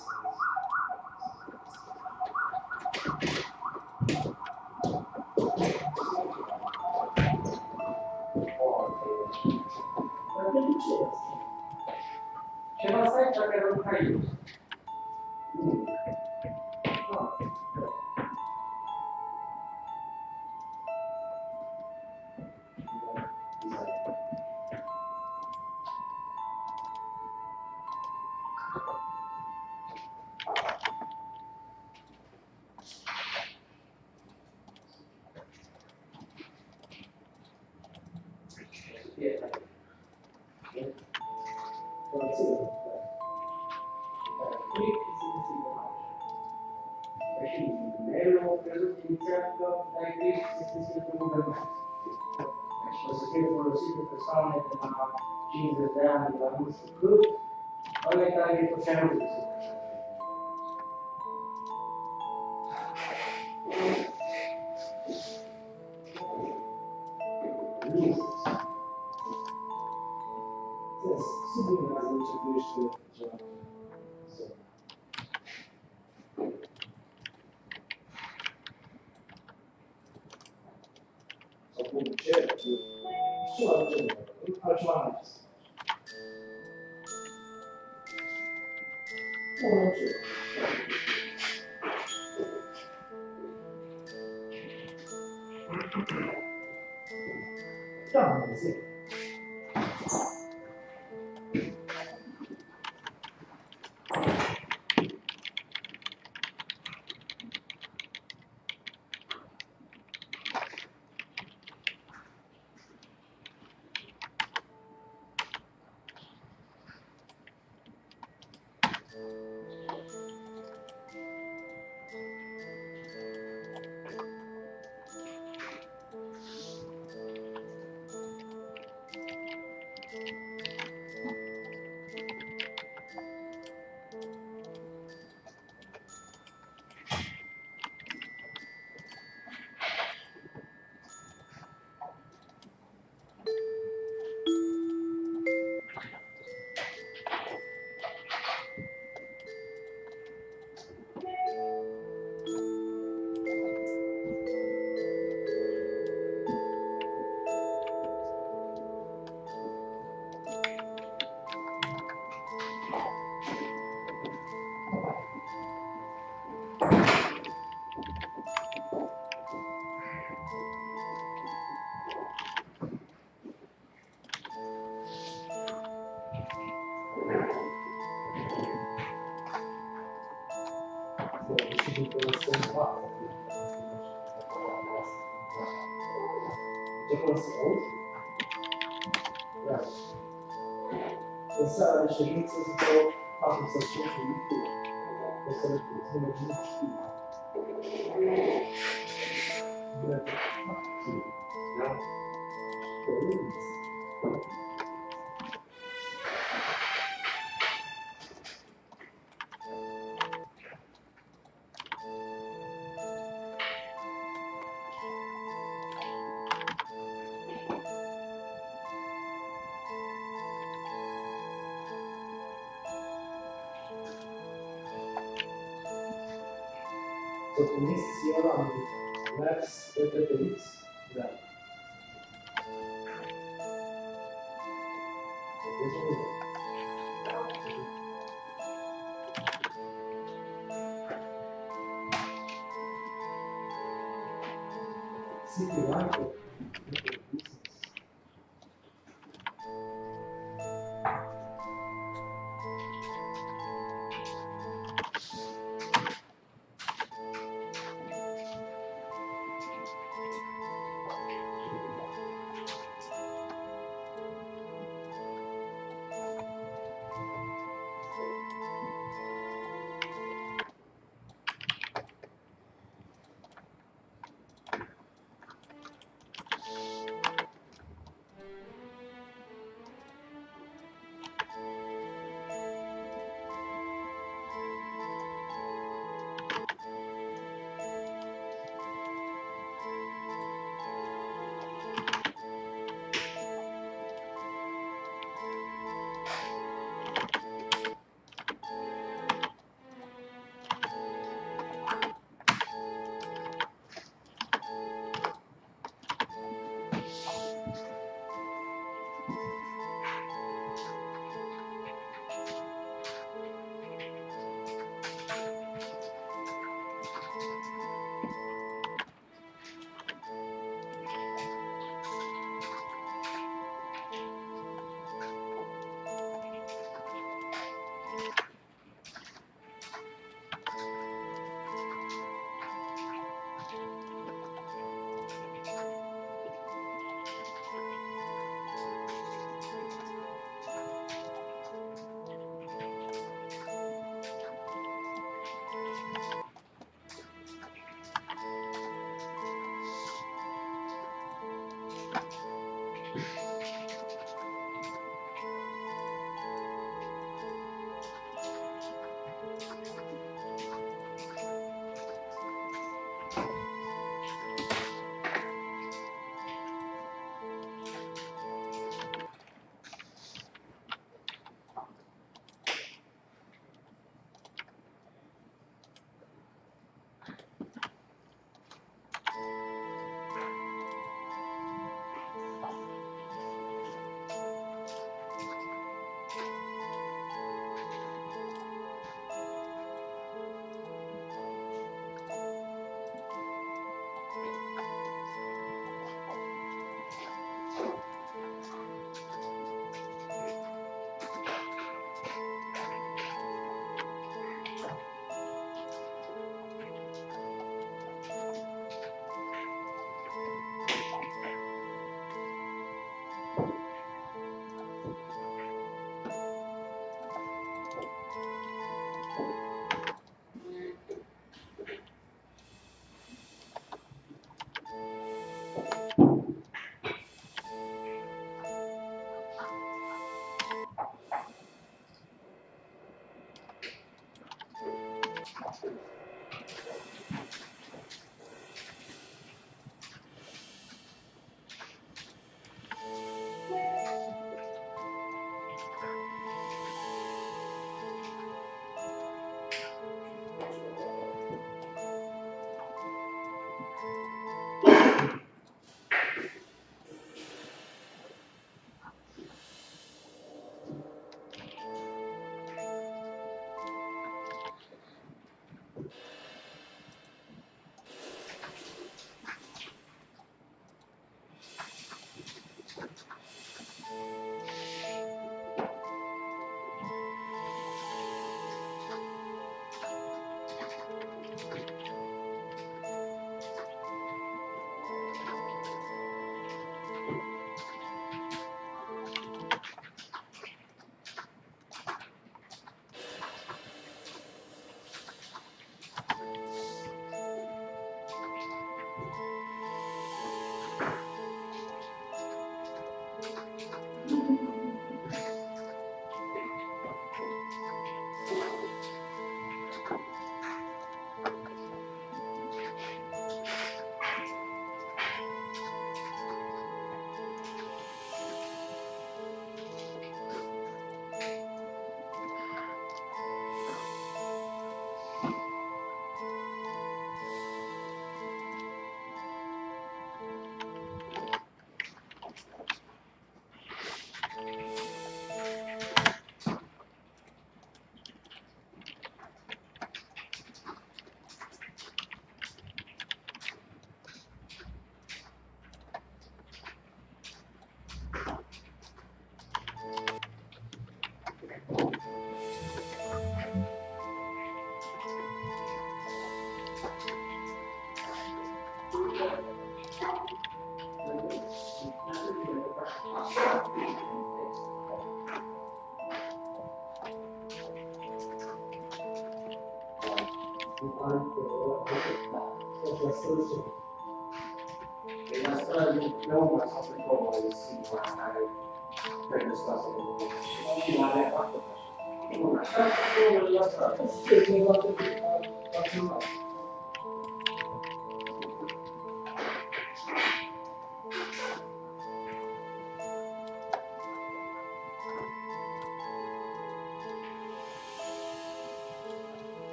Right.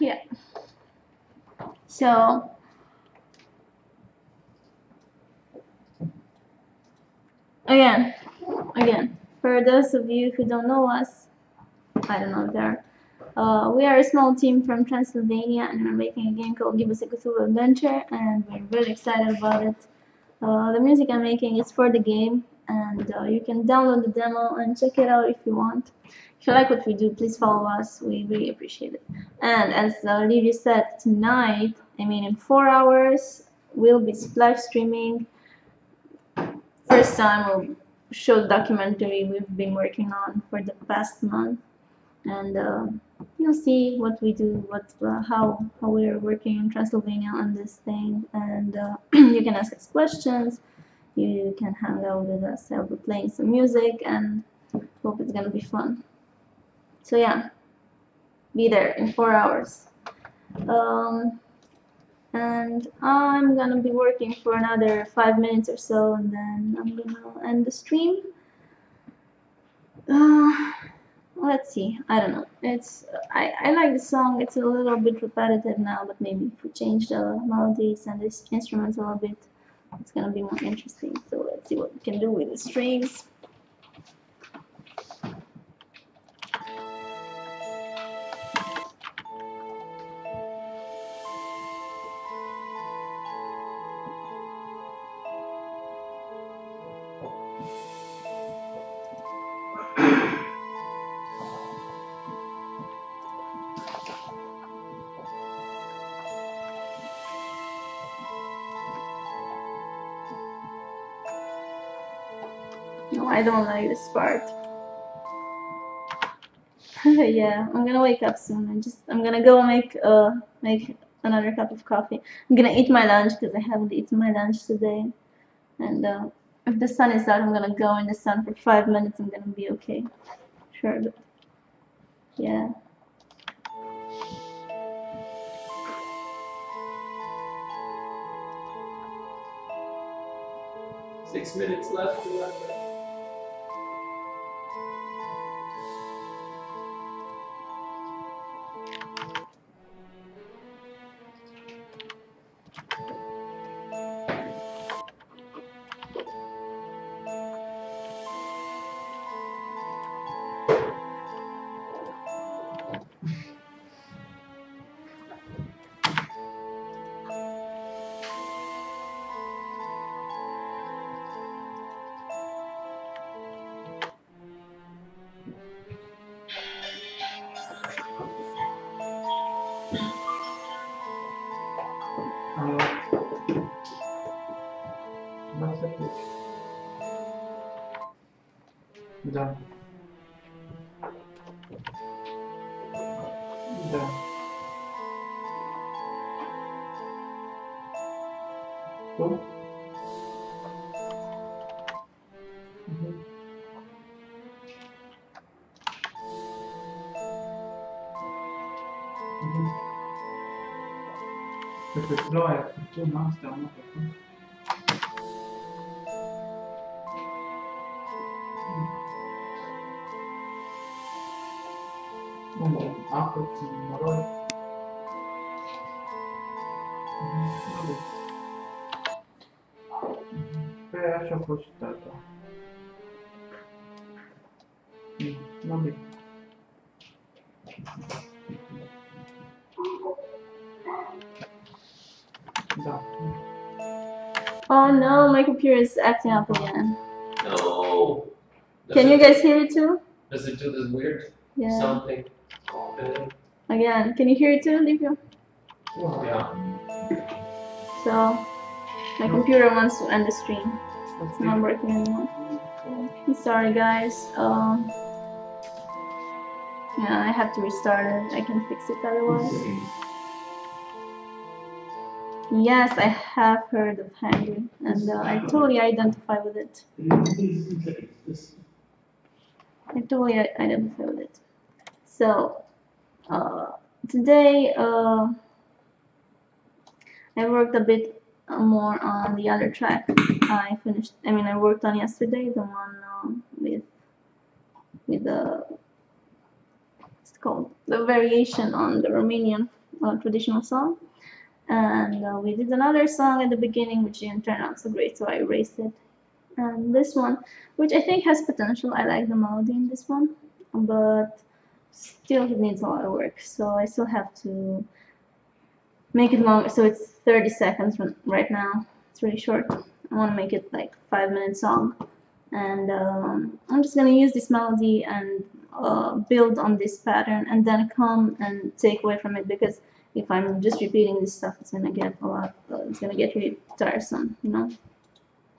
Yeah. So again, I again, for those of you who don't know us, I don't know if there are, uh, we are a small team from Transylvania, and we're making a game called Gibbous: A Cthulhu Adventure, and we're really excited about it. Uh, the music I'm making is for the game, and uh, you can download the demo and check it out if you want. If you like what we do, please follow us. We really appreciate it. And as uh, Lily said, tonight, I mean in four hours, we'll be live streaming. First time we'll show the documentary we've been working on for the past month, and uh, you'll see what we do, what uh, how how we're working in Transylvania on this thing, and uh, you can ask us questions. You can hang out with us. I'll be playing some music, and hope it's gonna be fun. So yeah, be there in four hours. Um, and I'm gonna be working for another five minutes or so, and then I'm gonna end the stream. Uh, let's see. I don't know. It's I I like the song. It's a little bit repetitive now, but maybe if we change the melodies and the instruments a little bit, it's gonna be more interesting. So let's see what we can do with the strings. No, I don't like this part. Yeah, I'm gonna wake up soon. I just I'm gonna go make uh make another cup of coffee. I'm gonna eat my lunch because I haven't eaten my lunch today. And uh, if the sun is out, I'm gonna go in the sun for five minutes. I'm gonna be okay. Sure, but yeah. Six minutes left. left. Да. Да. Что? Это трое, что нас там такое? Второй. Хорошо, хочет это. Смотри. Да. Oh no, my computer is acting up again. No. Does Can it, you guys hear it too? Does it do this weird yeah. something? Again, can you hear it too, Livio? Yeah. So, my computer wants to end the stream. It's not working anymore. I'm sorry, guys. Um, yeah, I have to restart it. I can fix it otherwise. Yes, I have heard of hangry, and uh, I totally identify with it. I totally identify with it. So. Uh, today uh, I worked a bit more on the other track I finished, I mean I worked on yesterday, the one uh, with with the, what's it called, the variation on the Romanian uh, traditional song, and uh, we did another song at the beginning which didn't turn out so great, so I erased it and this one, which I think has potential. I like the melody in this one, but still it needs a lot of work, so I still have to make it longer. So it's thirty seconds right now, it's really short. I want to make it like five minute song, and um, I'm just gonna use this melody and uh, build on this pattern and then come and take away from it, because if I'm just repeating this stuff, it's gonna get a lot, uh, it's gonna get really tiresome, you know.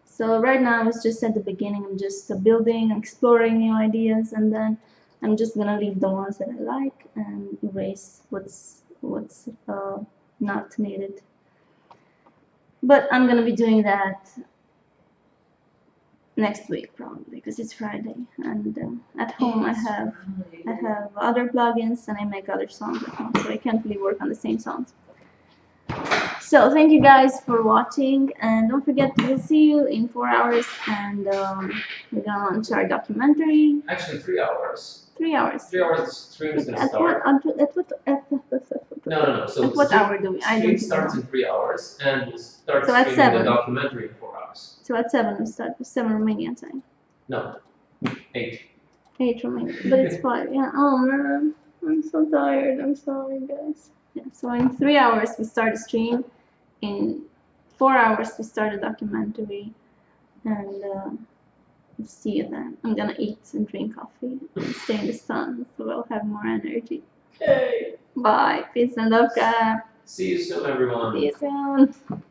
So right now I was just at the beginning, I'm just uh, building, exploring new ideas, and then I'm just gonna leave the ones that I like and erase what's what's uh, not needed. But I'm gonna be doing that next week probably, because it's Friday, and uh, at home I have I have other plugins and I make other songs at home, so I can't really work on the same songs. So thank you guys for watching, and don't forget, we'll see you in four hours, and um, we're gonna launch our documentary. Actually, three hours. Three hours. Three hours. Stream is gonna start. At what? At what? At what? No, no, no. So at what hour do we? I don't know. Stream starts in three hours, and we'll start streaming the documentary in four hours. So at seven we start. Seven Romanian time. No, eight. Eight Romanian, but it's five. Yeah. Oh man, I'm so tired. I'm sorry, guys. Yeah, so in three hours we start a stream, in four hours we start a documentary, and uh, see you then. I'm gonna eat and drink coffee and stay in the sun, so we'll have more energy. Okay. Bye. Peace and love, guys. See you soon, everyone. See you soon.